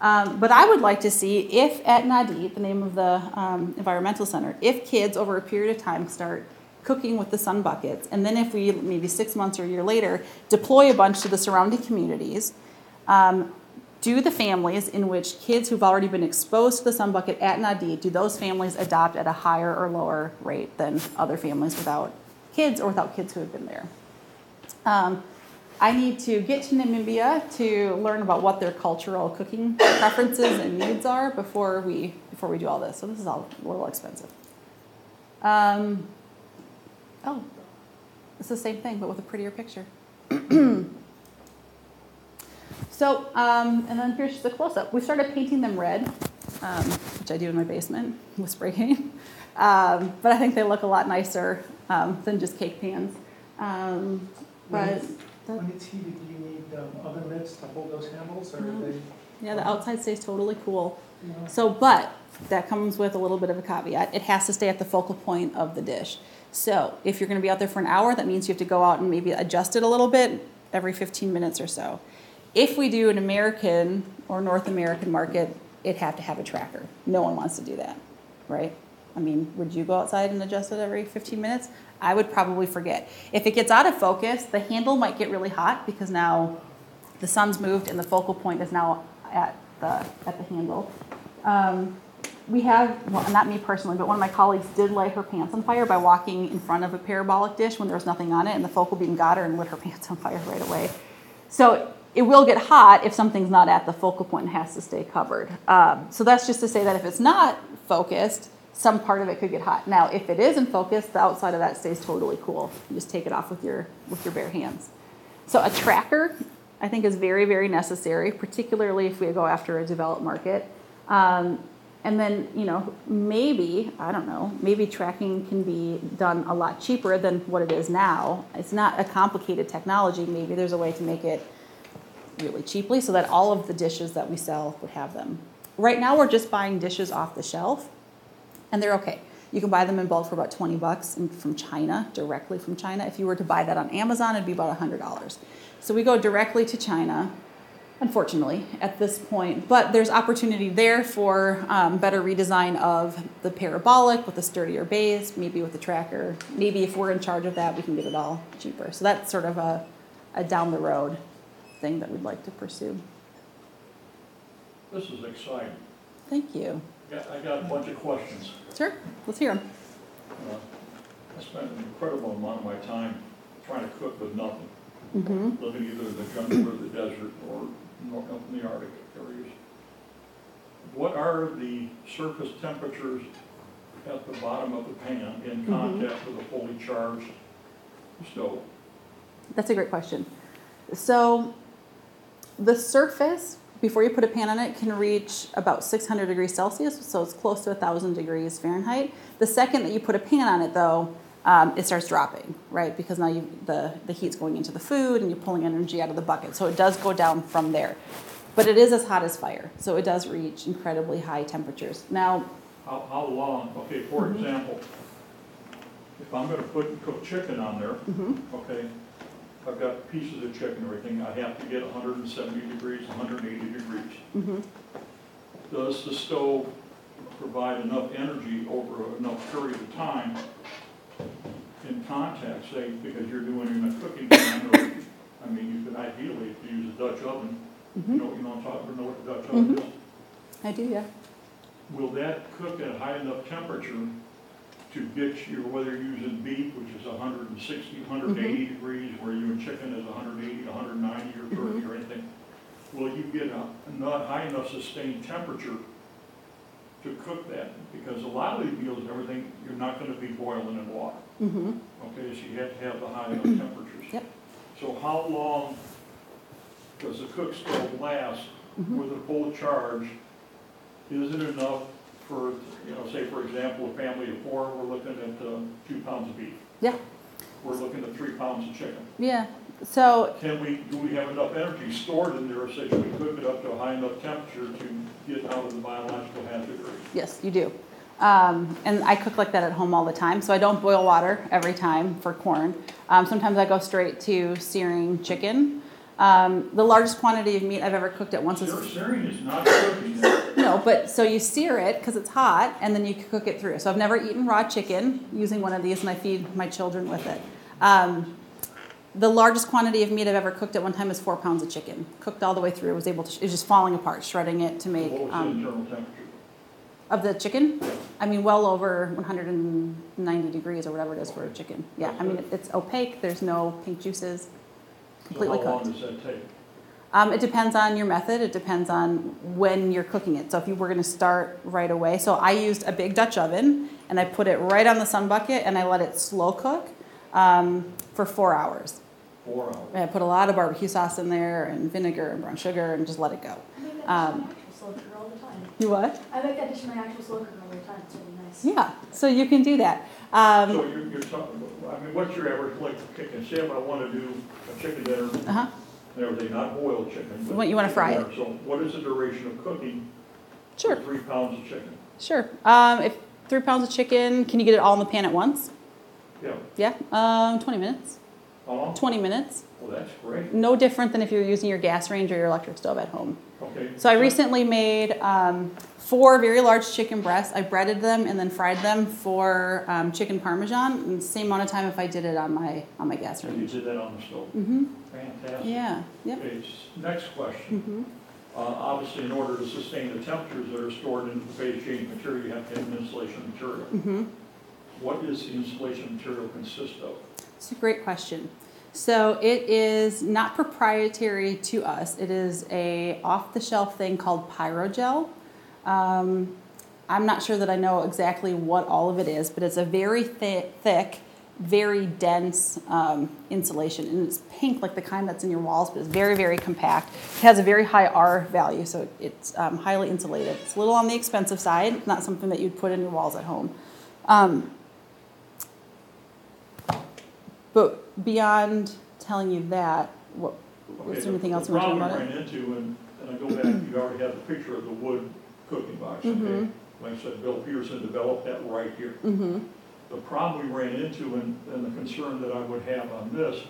Um, but I would like to see if at Nadit, the name of the um, environmental center, if kids over a period of time start cooking with the sun buckets, and then if we maybe six months or a year later deploy a bunch to the surrounding communities, um, do the families in which kids who've already been exposed to the sun bucket at Nadit, do those families adopt at a higher or lower rate than other families without kids or without kids who have been there? Um, I need to get to Namibia to learn about what their cultural cooking preferences and needs are before we before we do all this. So this is all a little expensive. Um, oh, it's the same thing, but with a prettier picture. So, um, and then here's just a close-up. We started painting them red, um, which I do in my basement with spray paint. Um, but I think they look a lot nicer um, than just cake pans. Um, but. That, when it's heated, do you need um, oven mitts to hold those handles, or no. Are they? Yeah, the outside stays totally cool. Yeah. So, but that comes with a little bit of a caveat. It has to stay at the focal point of the dish. So, if you're going to be out there for an hour, that means you have to go out and maybe adjust it a little bit every fifteen minutes or so. If we do an American or North American market, it'd have to have a tracker. No one wants to do that, right? I mean, would you go outside and adjust it every fifteen minutes? I would probably forget. If it gets out of focus, the handle might get really hot because now the sun's moved and the focal point is now at the at the handle. Um, we have, well, not me personally, but one of my colleagues did light her pants on fire by walking in front of a parabolic dish when there was nothing on it, and the focal beam got her and lit her pants on fire right away. So it will get hot if something's not at the focal point and has to stay covered. Um, so that's just to say that if it's not focused, some part of it could get hot. Now, if it is in focus, the outside of that stays totally cool. You just take it off with your with your bare hands. So a tracker, I think, is very, very necessary, particularly if we go after a developed market. Um, and then, you know, maybe, I don't know, maybe tracking can be done a lot cheaper than what it is now. It's not a complicated technology. Maybe there's a way to make it really cheaply so that all of the dishes that we sell would have them. Right now, we're just buying dishes off the shelf. And they're okay. You can buy them in bulk for about twenty bucks from China, directly from China. If you were to buy that on Amazon, it'd be about one hundred dollars. So we go directly to China, unfortunately, at this point. But there's opportunity there for um, better redesign of the parabolic with a sturdier base, maybe with a tracker. Maybe if we're in charge of that, we can get it all cheaper. So that's sort of a, a down-the-road thing that we'd like to pursue. This is exciting. Thank you. I got, I got a bunch of questions. Sure, let's hear them. Uh, I spent an incredible amount of my time trying to cook with nothing. Mm-hmm. Living either in the jungle or the desert or north up in the Arctic areas. What are the surface temperatures at the bottom of the pan in contact mm-hmm. with a fully charged stove? That's a great question. So the surface, before you put a pan on it, can reach about six hundred degrees Celsius, so it's close to one thousand degrees Fahrenheit. The second that you put a pan on it, though, um, it starts dropping, right? Because now you, the, the heat's going into the food and you're pulling energy out of the bucket. So it does go down from there. But it is as hot as fire, so it does reach incredibly high temperatures. Now, how, how long? Okay, for mm-hmm. example, if I'm going to put cook chicken on there, mm-hmm. okay, I've got pieces of chicken and everything. I have to get one hundred seventy degrees, one hundred eighty degrees. Mm-hmm. Does the stove provide enough energy over enough period of time in contact, say, because you're doing in a cooking time? Or, I mean, you could ideally, if you use a Dutch oven, mm-hmm. you know what you want to talk about, know what a Dutch oven mm-hmm. is? I do, yeah. Will that cook at a high enough temperature to get you, whether you're using beef, which is one hundred sixty, one hundred eighty mm-hmm. degrees, where your chicken is one hundred eighty, one hundred ninety, or thirty, mm-hmm. or anything, will you get a not high enough sustained temperature to cook that? Because a lot of these meals and everything, you're not going to be boiling in water. Mm-hmm. Okay, so you have to have the high enough temperatures. Yep. So how long does the cook stove last mm-hmm. with a full charge? Is it enough? For, you know, say, for example, a family of four, we're looking at uh, two pounds of beef. Yeah. We're looking at three pounds of chicken. Yeah. So can we, do we have enough energy stored in there so we cook it up to a high enough temperature to get out of the biological hazard area? Yes, you do. Um, and I cook like that at home all the time, so I don't boil water every time for corn. Um, sometimes I go straight to searing chicken. Um, the largest quantity of meat I've ever cooked at once is... Searing is not cooking. No, but so you sear it because it's hot, and then you cook it through. So I've never eaten raw chicken using one of these, and I feed my children with it. Um, the largest quantity of meat I've ever cooked at one time is four pounds of chicken. Cooked all the way through, was able to, it was just falling apart, shredding it to make... What was um, the internal temperature? Of the chicken? I mean, well over one hundred ninety degrees or whatever it is for a chicken. Yeah, I mean, it's opaque. There's no pink juices. Completely cooked. So how long does that take? Um, it depends on your method. It depends on when you're cooking it. So if you were going to start right away. So I used a big Dutch oven, and I put it right on the sun bucket, and I let it slow cook um, for four hours. Four hours. And I put a lot of barbecue sauce in there and vinegar and brown sugar and just let it go. I make that dish in my actual slow cooker all the time. You what? I make that dish in my actual slow cooker all the time. It's really nice. Yeah, so you can do that. Um, so you're, you're talking about, I mean, what's your average, like, chicken? Say if I want to do a chicken dinner uh-huh. and everything, not boiled chicken. But what, you want to fry dinner. It. So what is the duration of cooking sure. three pounds of chicken? Sure. Um, if three pounds of chicken, can you get it all in the pan at once? Yeah. Yeah, um, twenty minutes. Uh-huh. twenty minutes. Well, that's great. No different than if you're using your gas range or your electric stove at home. Okay. So I recently made um, four very large chicken breasts. I breaded them and then fried them for um, chicken parmesan, and same amount of time if I did it on my on my gas range. So you did that on the stove. Mm-hmm. Fantastic. Yeah. Yep. Okay, next question. Mm-hmm. Uh, obviously, in order to sustain the temperatures that are stored in the phase change material, you have to have an insulation material. Mm-hmm. What does the insulation material consist of? It's a great question. So it is not proprietary to us. It is a off-the-shelf thing called Pyrogel. Um, I'm not sure that I know exactly what all of it is, but it's a very thi- thick, very dense um, insulation. And it's pink, like the kind that's in your walls, but it's very, very compact. It has a very high R value, so it's um, highly insulated. It's a little on the expensive side. It's not something that you'd put in your walls at home. Um, But beyond telling you that, what okay, is there anything the, else you want to talk about? The problem I ran into, and, and I go back, you already have the picture of the wood cooking box. Mm-hmm. Okay? like I said, Bill Peterson developed that right here. Mm-hmm. The problem we ran into, and, and the concern that I would have on this,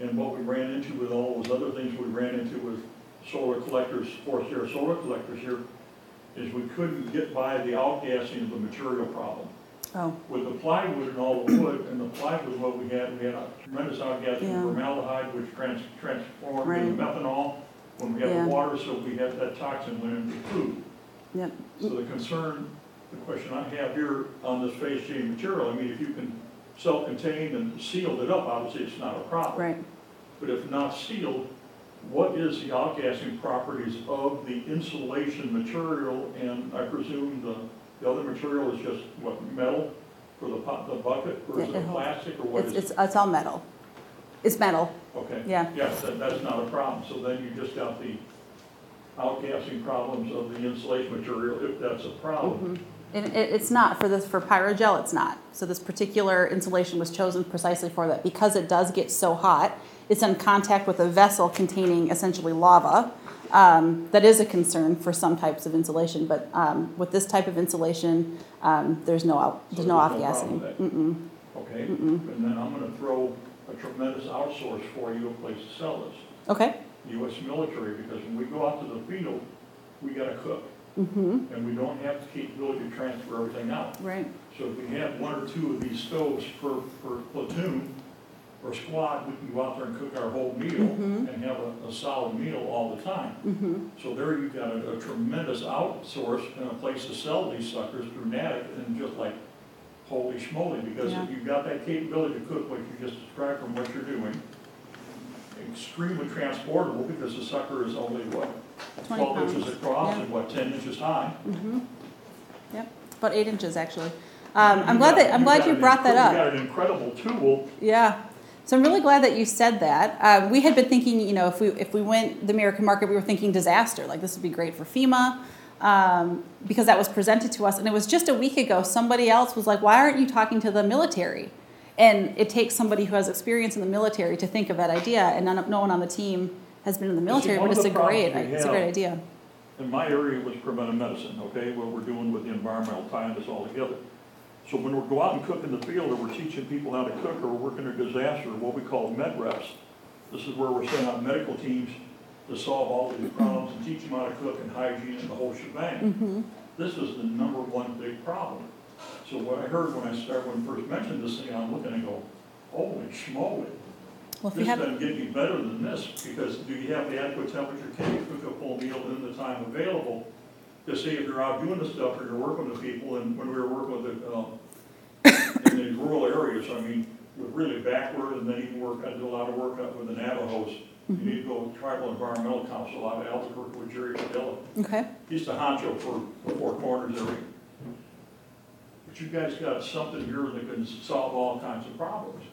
and what we ran into with all those other things we ran into with solar collectors, forced air solar collectors here, is we couldn't get by the outgassing of the material problem. Oh. With the plywood and all the wood, and the plywood, what we had, we had a tremendous outgassing yeah. of formaldehyde, which trans transformed right. into methanol when we had yeah. the water, so we had that toxin went into food. Yep. So the concern, the question I have here on this phase change material, I mean, if you can self-contained and sealed it up, obviously it's not a problem. Right. But if not sealed, what is the outgassing properties of the insulation material, and I presume the, the other material is just, what, metal for the, the bucket, or is it, it plastic, or what it's, is it's, it's all metal. It's metal. Okay. Yeah. Yes, that, that's not a problem. So then you just got the outgassing problems of the insulation material, if that's a problem. Mm-hmm. It, it, it's not, for this, for Pyrogel, it's not. So this particular insulation was chosen precisely for that, because it does get so hot. It's in contact with a vessel containing essentially lava. Um, that is a concern for some types of insulation, but um, with this type of insulation, um, there's no out, there's so no off-gassing. No mm-mm. Okay, mm-mm. And then I'm going to throw a tremendous outsource for you, a place to sell this. Okay. U S military, because when we go out to the field, we got to cook. Mm-hmm. And we don't have the capability to transfer everything out. Right. So if we have one or two of these stoves per, per platoon or squad, we can go out there and cook our whole meal mm-hmm. and have a, a solid meal all the time. Mm-hmm. So there you've got a, a tremendous outsource and a place to sell these suckers through Nadit, and just like holy schmoly, because yeah. if you've got that capability to cook what you just described from what you're doing, extremely transportable, because the sucker is only what? twelve inches across yeah. and what, ten inches high. Mm-hmm. Yep, about eight inches actually. Um, I'm glad that I'm glad you brought that up. You got an incredible tool. Yeah, so I'm really glad that you said that. Uh, we had been thinking, you know, if we if we went to the American market, we were thinking disaster. Like, this would be great for FEMA, um, because that was presented to us, and it was just a week ago. Somebody else was like, "Why aren't you talking to the military?" And it takes somebody who has experience in the military to think of that idea, and none, no one on the team has been in the military, but it's a great, it's a great idea. In my area was preventive medicine, okay, what we're doing with the environmental, tying this all together. So when we go out and cook in the field, or we're teaching people how to cook, or we're working a disaster, what we call med reps, this is where we're sending out medical teams to solve all these problems and teach them how to cook and hygiene and the whole shebang. Mm-hmm. This is the number one big problem. So what I heard when I started, when I first mentioned this thing, I'm looking and go, holy schmoly. Well, this doesn't get any better than this, because do you have the adequate temperature? Can you cook a full meal in the time available to see if you're out doing the stuff or you're working with people? And when we were working with the, um, in these rural areas, I mean, we're really backward, and then even work, I did a lot of work up with the Navajos. Mm-hmm. You need to go to Tribal Environmental Council out of Albuquerque with Jerry Cadella. Okay. He's the honcho for the Four Corners area. But you guys got something here that can solve all kinds of problems.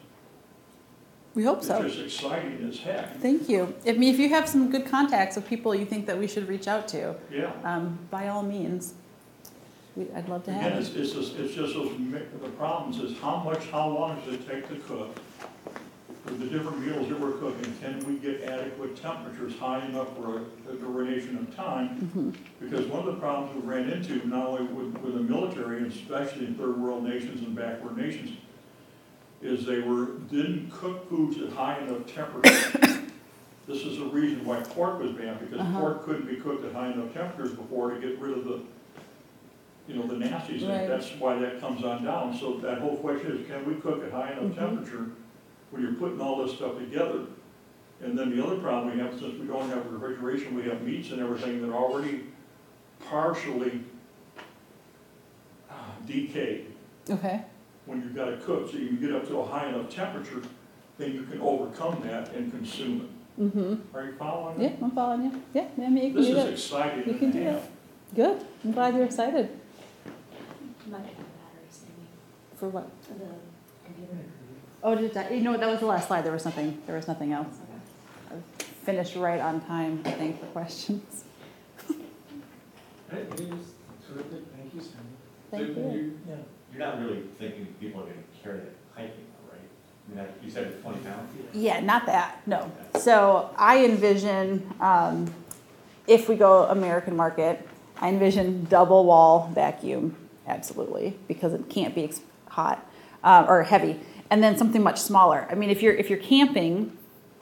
We hope so. It's just exciting as heck. Thank you. If, if you have some good contacts of people you think that we should reach out to, yeah. um, by all means, we, I'd love to have. And it's, it's just, it's just those, the problems is how much, how long does it take to cook? With the different meals that we're cooking, can we get adequate temperatures high enough for a, a duration of time? Mm-hmm. Because one of the problems we ran into, not only with, with the military, especially in third world nations and backward nations, is they were didn't cook foods at high enough temperature. This is the reason why pork was banned, because uh-huh. pork couldn't be cooked at high enough temperatures before to get rid of the, you know, the nasties. Right. That's why that comes on down. So that whole question is, can we cook at high enough mm-hmm. temperature when you're putting all this stuff together? And then the other problem we have, since we don't have refrigeration, we have meats and everything that are already partially uh, decayed. Okay. When you've got to cook, so you can get up to a high enough temperature, then you can overcome that and consume it. Mm-hmm. Are you following me? Yeah, I'm following you. Yeah, I mean, you can this do that. This is exciting. You can do that. Good. I'm glad you're excited. You might have batteries, maybe. For what? For the computer. Oh, did that? You know, that was the last slide. There was nothing. There was nothing else. Okay. I finished right on time, I think, for questions. Hey, it was terrific. Thank you, Sandy. Thank so, you. you yeah. You're not really thinking people are going to carry that hiking, right? I mean, that, you said it's twenty pounds? Yeah, not that, no. So I envision, um, if we go American market, I envision double wall vacuum, absolutely, because it can't be hot uh, or heavy. And then something much smaller. I mean, if you're if you're camping,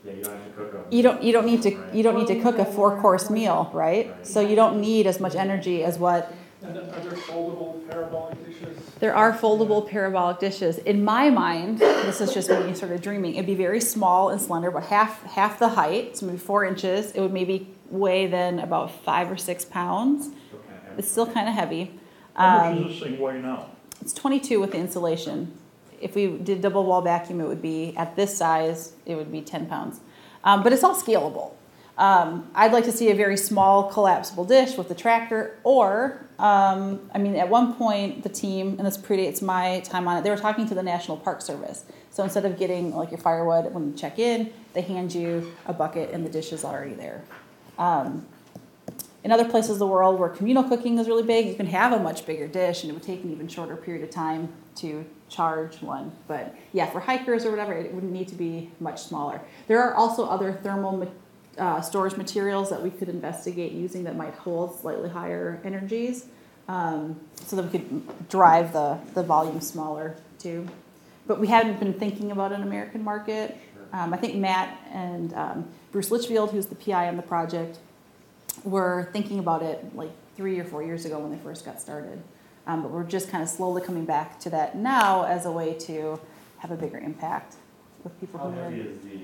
yeah, you don't have to cook them. You don't you don't need to you don't need to cook a four course meal, right? right? So you don't need as much energy as what. And are there foldable parabolic dishes? There are foldable parabolic dishes. In my mind, this is just me sort of dreaming. It'd be very small and slender, but half half the height, so maybe four inches. It would maybe weigh then about five or six pounds. Okay. It's still kind of heavy. How much um, is this thing weighing out? It's twenty-two with the insulation. If we did double wall vacuum, it would be, at this size, it would be ten pounds. Um, but it's all scalable. Um, I'd like to see a very small collapsible dish with the tractor, or, um, I mean, at one point, the team, and this predates my time on it, they were talking to the National Park Service. So instead of getting, like, your firewood when you check in, they hand you a bucket and the dish is already there. Um, in other places in the world where communal cooking is really big, you can have a much bigger dish, and it would take an even shorter period of time to charge one. But yeah, for hikers or whatever, it wouldn't need to be much smaller. There are also other thermal uh, storage materials that we could investigate using that might hold slightly higher energies, um, so that we could drive the, the volume smaller too. But we haven't been thinking about an American market. Um, I think Matt and um, Bruce Litchfield, who's the P I on the project, were thinking about it like three or four years ago when they first got started. Um, but we're just kind of slowly coming back to that now as a way to have a bigger impact with people. How who heavy live. Is the, uh, the,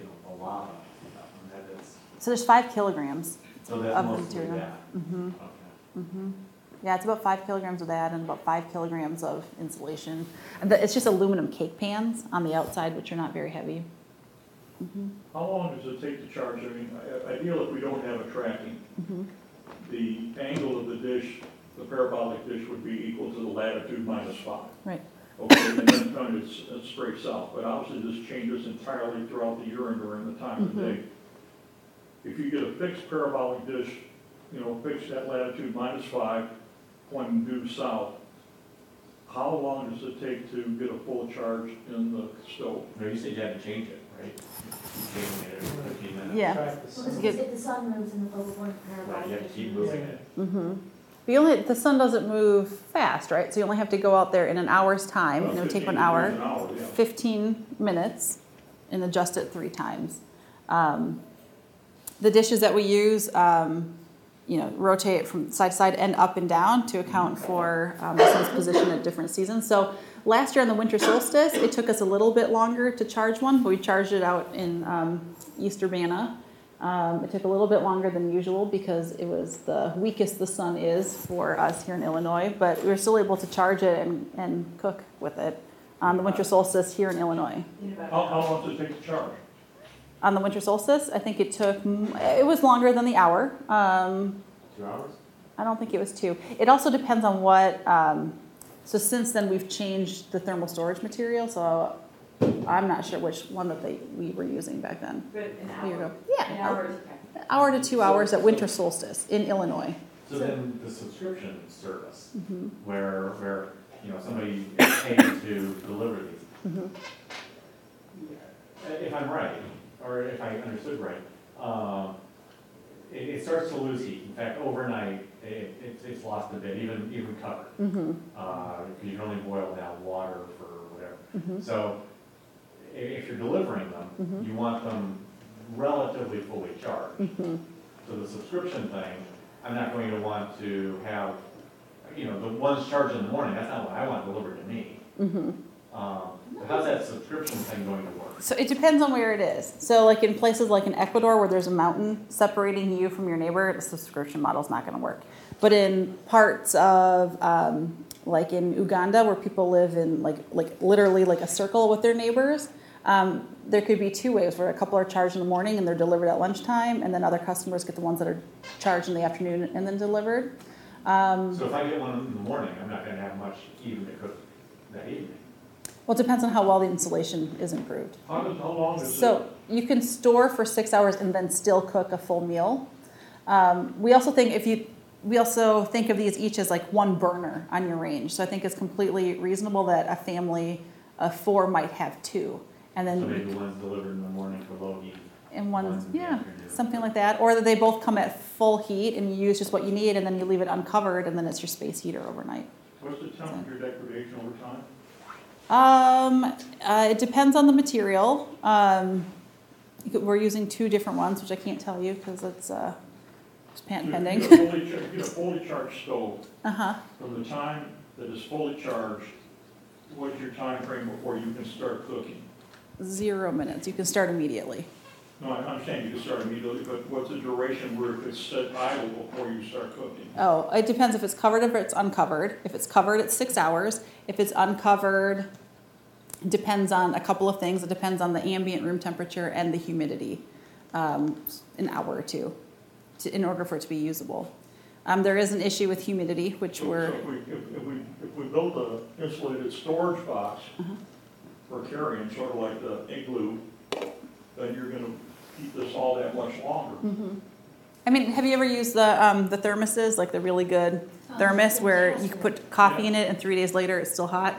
you know, a lot of that is. So there's five kilograms so that's of mostly material. That. Mm-hmm. Okay. Mm-hmm. Yeah, it's about five kilograms of that and about five kilograms of insulation. And the, it's just aluminum cake pans on the outside, which are not very heavy. Mm-hmm. How long does it take to charge? I mean, ideal if we don't have a tracking. Mm-hmm. The angle of the dish. The parabolic dish would be equal to the latitude minus five. Right. Okay, and then kind of straight south. But obviously this changes entirely throughout the year and during the time mm-hmm. of day. If you get a fixed parabolic dish, you know, fixed at latitude minus five, pointing due south, how long does it take to get a full charge in the stove? No, you said you had to change it, right? Changing it every fifteen minutes. Yeah. Because yeah. the sun moves in the focal parabolic dish. Right, you have to keep moving it. Mm-hmm. The only the sun doesn't move fast, right? So you only have to go out there in an hour's time, well, and it would take one hour, an hour yeah. fifteen minutes, and adjust it three times. Um, the dishes that we use, um, you know, rotate from side to side and up and down to account for um, the sun's position at different seasons. So last year on the winter solstice, it took us a little bit longer to charge one, but we charged it out in um, East Urbana. Um, it took a little bit longer than usual because it was the weakest the sun is for us here in Illinois, but we were still able to charge it and, and cook with it on the winter solstice here in Illinois. How, how long does it take to charge? On the winter solstice, I think it took, it was longer than the hour. Um, two hours? I don't think it was two. It also depends on what, um, so since then we've changed the thermal storage material, so I'm not sure which one that they we were using back then. But an hour. Ago. Yeah, an hour, an hour to two hours at winter solstice in Illinois. So then the subscription service, mm-hmm. where where you know somebody is paid to deliver these. Mm-hmm. If I'm right, or if I understood right, uh, it, it starts to lose heat. In fact, overnight it, it, it's lost a bit, even even covered. Mm-hmm. Uh, you can only boil down water for whatever. Mm-hmm. So. If you're delivering them, mm-hmm. you want them relatively fully charged. Mm-hmm. So the subscription thing, I'm not going to want to have, you know, the ones charged in the morning, that's not what I want delivered to me. Mm-hmm. Um, so how's that subscription thing going to work? So it depends on where it is. So like in places like in Ecuador where there's a mountain separating you from your neighbor, the subscription model is not going to work. But in parts of... Um, like in Uganda where people live in like like literally like a circle with their neighbors, um, there could be two ways where a couple are charged in the morning and they're delivered at lunchtime, and then other customers get the ones that are charged in the afternoon and then delivered. Um, so if I get one in the morning, I'm not going to have much even to cook that evening. Well, it depends on how well the insulation is improved. How, does, how long is So it? You can store for six hours and then still cook a full meal. Um, we also think if you... We also think of these each as like one burner on your range. So I think it's completely reasonable that a family of four might have two. And then so maybe one's delivered in the morning for low heat. in one, one yeah, something like that. Or that they both come at full heat and you use just what you need, and then you leave it uncovered, and then it's your space heater overnight. What's the temperature so. degradation over time? Um, uh, it depends on the material. Um, you could, we're using two different ones, which I can't tell you because it's uh, it's patent so pending. If you get a fully, char- get a fully charged stove. Uh-huh. From the time that is fully charged, what's your time frame before you can start cooking? Zero minutes. You can start immediately. No, I understand you can start immediately, but what's the duration where if it's set idle before you start cooking? Oh, it depends if it's covered or if it's uncovered. If it's covered, it's six hours. If it's uncovered, it depends on a couple of things. It depends on the ambient room temperature and the humidity, um, an hour or two, to, in order for it to be usable. Um, there is an issue with humidity, which so, we're... So if, we, if, if, we, if we build an insulated storage box uh-huh. for carrying, sort of like the igloo, then you're going to keep this all that much longer. Mm-hmm. I mean, have you ever used the um, the thermoses, like the really good thermos, where you can put coffee yeah. in it and three days later it's still hot?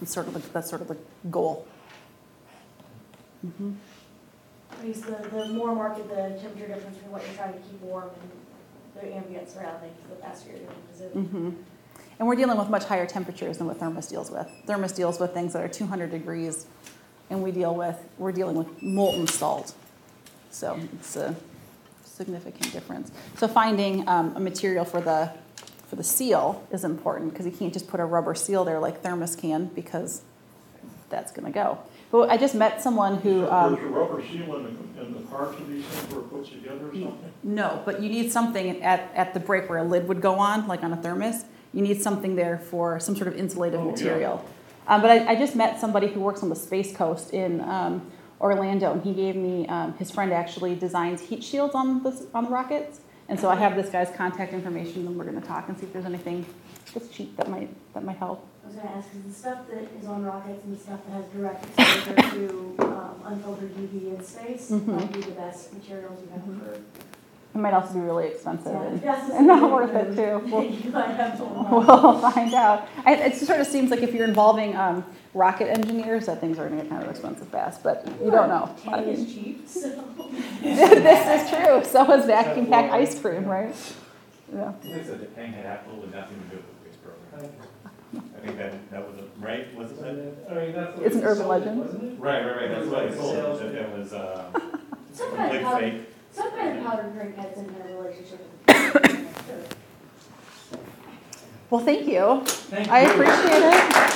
It's sort of like, that's sort of the goal. Mm-hmm. The, the more marked the temperature difference between what you're trying to keep warm and the ambient surroundings, the faster you're going to preserve it. Mm-hmm. And we're dealing with much higher temperatures than what thermos deals with. Thermos deals with things that are two hundred degrees, and we deal with we're dealing with molten salt. So it's a significant difference. So finding um, a material for the for the seal is important, because you can't just put a rubber seal there like thermos can, because that's going to go. But I just met someone who... So um, there's a rubber seal in the, in the parts of these things where it puts together or something? No, but you need something at, at the break where a lid would go on, like on a thermos. You need something there for some sort of insulative oh, material. Yeah. Um, but I, I just met somebody who works on the Space Coast in um, Orlando, and he gave me, um, his friend actually designs heat shields on the, on the rockets. And so I have this guy's contact information, and we're going to talk and see if there's anything that's cheap that might that might help. I was going to ask, is the stuff that is on rockets and the stuff that has direct exposure to um, unfiltered U V in space mm-hmm. might be the best materials you have mm-hmm. for... It might also be really expensive and, and not worth it, too. We'll, we'll find out. I, it sort of seems like if you're involving um, rocket engineers, that things are going to get kind of expensive fast, but you don't know. Tank is cheap, so. This is true. So is vacuum pack ice cream, right? Yeah. I said the tank had absolutely nothing to do with this program. I think that, that was a, right, wasn't it? I mean, that's it's an urban legend. It? Right, right, right. That's why I told it, that that was uh, a complete fake. Some kind of powdered drink that's in their relationship with the Well, thank you. Thank I you. appreciate it.